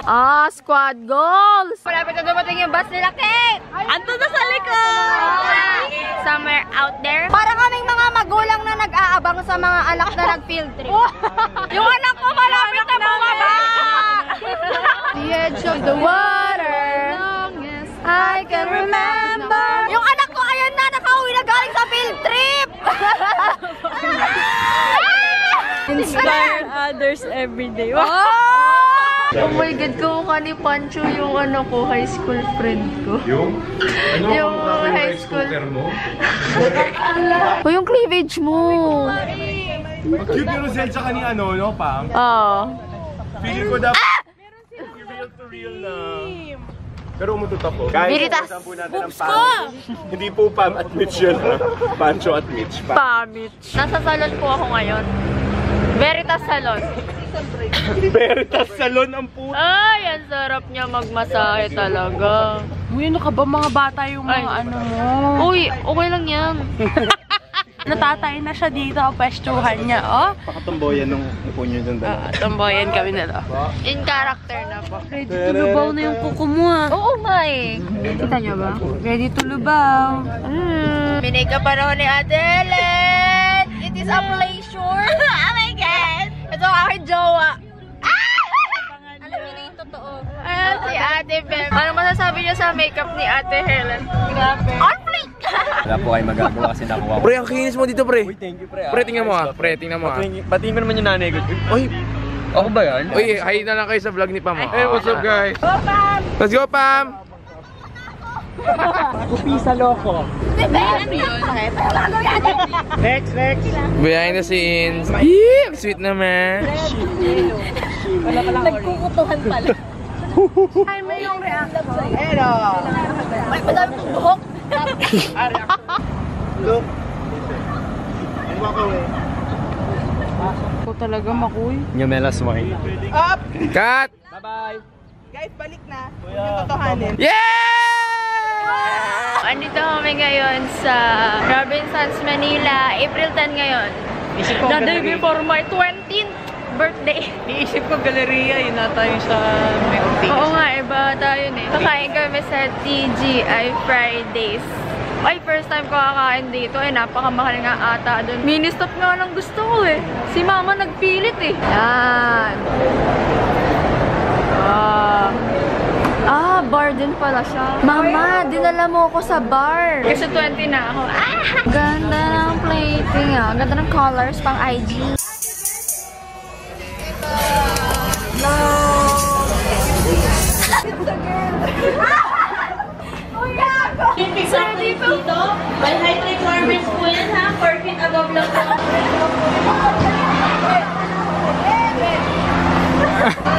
Ah, squad goals! Malapit na dumating yung bus nila, Kate! Anto na sa likod! Somewhere out there. Para kaming mga magulang na nag-aabang sa mga anak na nag-field trip. Yung anak ko malapit na bumaba! The edge of the water I can remember. Yung anak ko, ayun na, nakauwi na galing sa field trip! Inspire others every day. Oh my God, kumukha ni Pancho yung ano ko, high school friend ko. Yung? Ano yung high school? Yung cleavage mo. Cute ni Rozelle tsaka ni ano, no, Pam? Oo. Feeling ko dapat real to real na. Pero umutot ako. Berita! Boobs ko! Hindi po Pam at Mitch yun, ha? Pancho at Mitch. Pam, Mitch. Nasa salon po ako ngayon. Berita salon. Berita salon ang puto. Ay, ang sarap niya magmasahe talaga. Uy, ano ka ba mga bata yung mga ano mo? Uy, okay lang yan. Natatay na siya dito, pwestuhan niya, oh. Pakatamboyan nung upo niyo dyan dalawa. Tamboyan kami nila. In character na po. Ready to lubaw na yung kuko mo, ah. Oo nga eh. Kita niyo ba? Ready to lubaw. Minig ka panahon ni Ate Helen. It is a pleasure. Oh my God. Ito ang aking jowa. Alam niyo na yung totoo. Ayan si Ate Beb. Ano masasabi niyo sa makeup ni Ate Helen? Grabe. Wala po kayo magagawa kasi nakuha ko. Pre, ang kinis mo dito, pre. Uy, thank you, pre. Pre, tingnan mo, ha. Pre, tingnan mo, ha. Batiin mo naman yung nanay ko. Uy, ako ba yan? Uy, hi na lang kayo sa vlog ni Pam. Hey, what's up, guys? Go, Pam! Let's go, Pam! Kupi sa loko. Next, next. Behind the scenes. Yee, sweet naman. Nagkukutuhan pala. Ay, may yung reaction. Pero, ay, madami itong buhok. Look. Walk away. Ako talaga makuy. Nyamelas wine. Up! Cut! Bye-bye! Guys, balik na. Yung totohanin. Yeah! Andito kami ngayon sa Robinsons, Manila. April 10 ngayon. The day before my 20th birthday. Iisip ko galeriya, yun na tayo sa may update. Oo nga, iba tayo yun eh. Kakain kami sa TGI Fridays. Ay, first time ko kakain dito eh. Napakamahal nga ata doon. Mini-stop nga lang gusto ko eh. Si mama nagpilit eh. Yan. Bar din pala siya. Mama, dinala mo ako sa bar. Kasi 20 na ako. Ah! Ganda ng plating ah. Ganda ng colors pang IG. No! It's a girl! Uy, ako! Picture dito? May height requirements po yan, ha? 4 feet above lang po. Tara ko!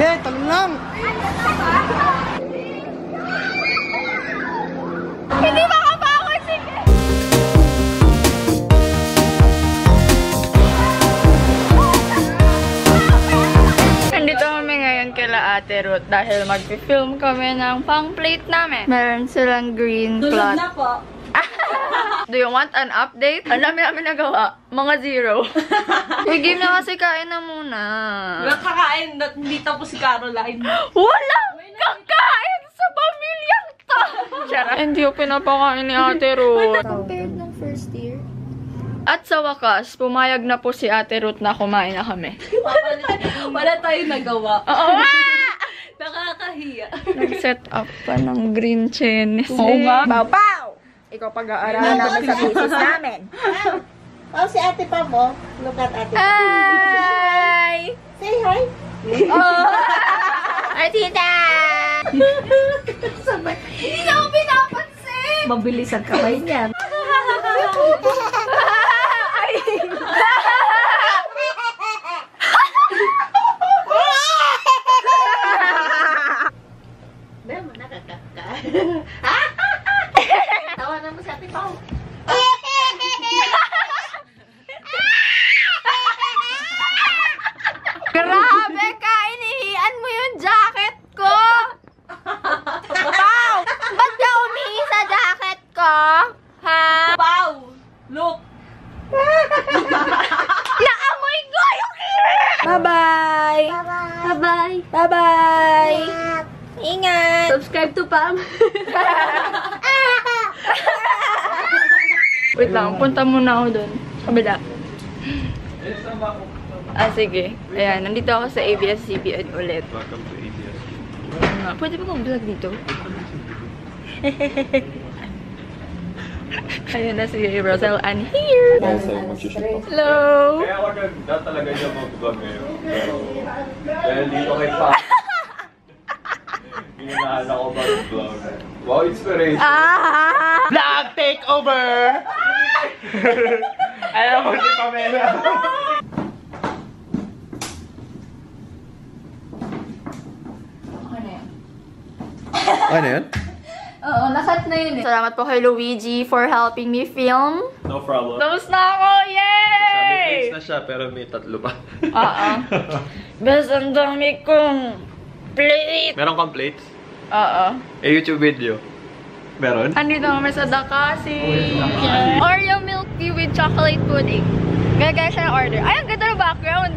Eh, tanong lang! Hindi makabangon si Meg! Nandito kami ngayon kila Ate Ruth dahil mag-film kami ng pang-plate namin. Meron silang green plot. Tulog na po. Do you want an update? Ang dami-dami nagawa. Mga zero. Sige na kasi kain na muna. Wala kakain. Hindi tapos si Caroline. Wala! Kakain sa pamilyang to! Hindi ko pinapakain ni Ate Ruth. Compared ng first year. At sa wakas, pumayag na po si Ate Ruth na kumain na kami. Wala tayong nagawa. Oo nga! Nakakahiya. Nag-set up pa ng green chenis. Oo nga. Baw-baw! Ikaw pag-aaralan namin sa thesis namin. Oh, si Ate Pam, oh. Look at Ate Pam. Hi! Say hi! Oh! Ay, tita! Hindi na ako pinapansin! Mabilis ang kamay niya. Ay! Bema, nakakaka. Ha? Tawa na mo si Ate Pam. Grabe ka! Inihian mo yung jacket ko! Pau! Ba't ka umihi sa jacket ko? Ha? Pau! Look! Naamoy ko yung hirit! Bye-bye! Bye-bye! Bye-bye! Ingat! Subscribe to Pam! Wait lang, punta muna ako dun. Kabila. Ah, sige. Ayan, nandito ako sa ABS-CBN ulit. Welcome to ABS-CBN. Pwede ba kong vlog dito? Ayun na si Rozelle. I'm here! Hello! Kaya ako na talaga yung mag-vlog ngayon. Dahil dito kay Pam. Ginahal ako mag-vlog. Wow, inspiration! Vlog takeover! Alam mo si Pamela! Ano yan? Oo, nakat na yun eh. Salamat po kay Luigi for helping me film. No problem. Tapos na ako! Yay! Sabi, fix na siya pero may tatlo pa. Oo. Bas, ang dami kong plates. Meron kang plates? Oo. A YouTube video. Meron? Andito kami sa Dakasi. Yeah. Oreo milk tea with chocolate pudding. Gagaya siya ng order. Ay, ang ganda ng background!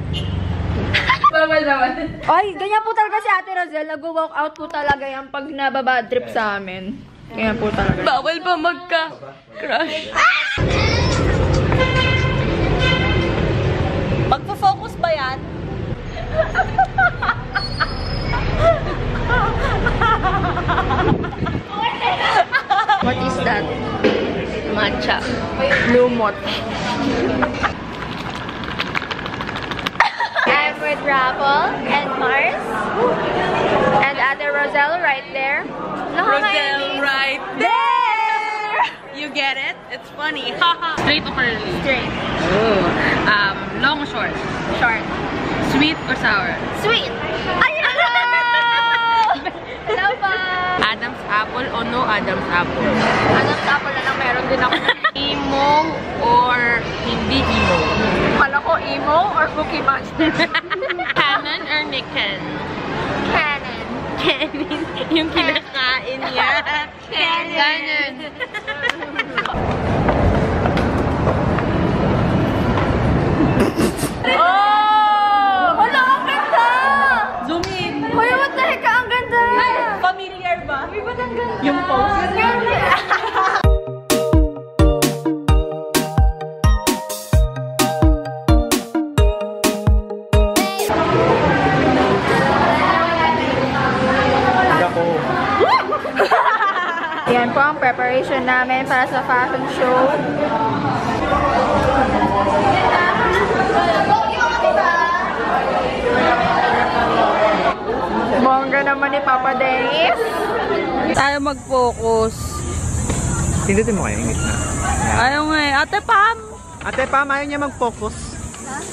Ay, ganyan po talaga si Ate Rozelle. Nag-walk out po talaga yan pag nababadrip sa amin. Ganyan po talaga. Bawal ba magka-crush? Magpo-focus ba yan? What is that? Matcha. Lumot. I'm with Raffle and Mars and Ate Rozelle right there. No, Rozelle right there. You get it? It's funny. Straight or curly? Straight. Oh. Long or short? Short. Sweet or sour? Sweet. Hello. Hello pa. Adam's apple or no Adam's apple? Adam's apple na lang meron din ako. Emo or hindi emo? Kala ko emo or cookie monster? Canon or Nikon? Canon. Canon. Yung kinakain niya. Canon. Canon. Oh! Hala, ang ganda! Zoom in. Hoy, what the heck? Ang ganda niya. Familiar ba? Uy, ba't ang ganda? Yung pose. Ang ganda. Yan po ang preparation namin para sa fashion show. Bongga naman ni Papa Dennis. Tayo mag-focus. Pindutin mo kayo yung gitna. Ayaw nga eh. Ate Pam! Ate Pam, ayaw niya mag-focus.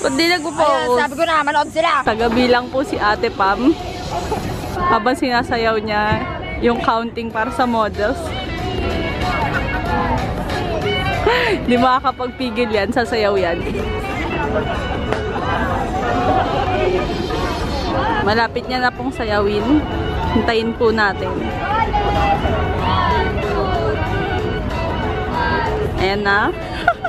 Ba't di nag-focus? Sabi ko na, manood sila. Tagabi lang po si Ate Pam. Habang sinasayaw niya yung counting para sa models. Hindi makakapagpigil yan, sasayaw yan. Malapit niya na pong sayawin. Hintayin po natin. Ayan na.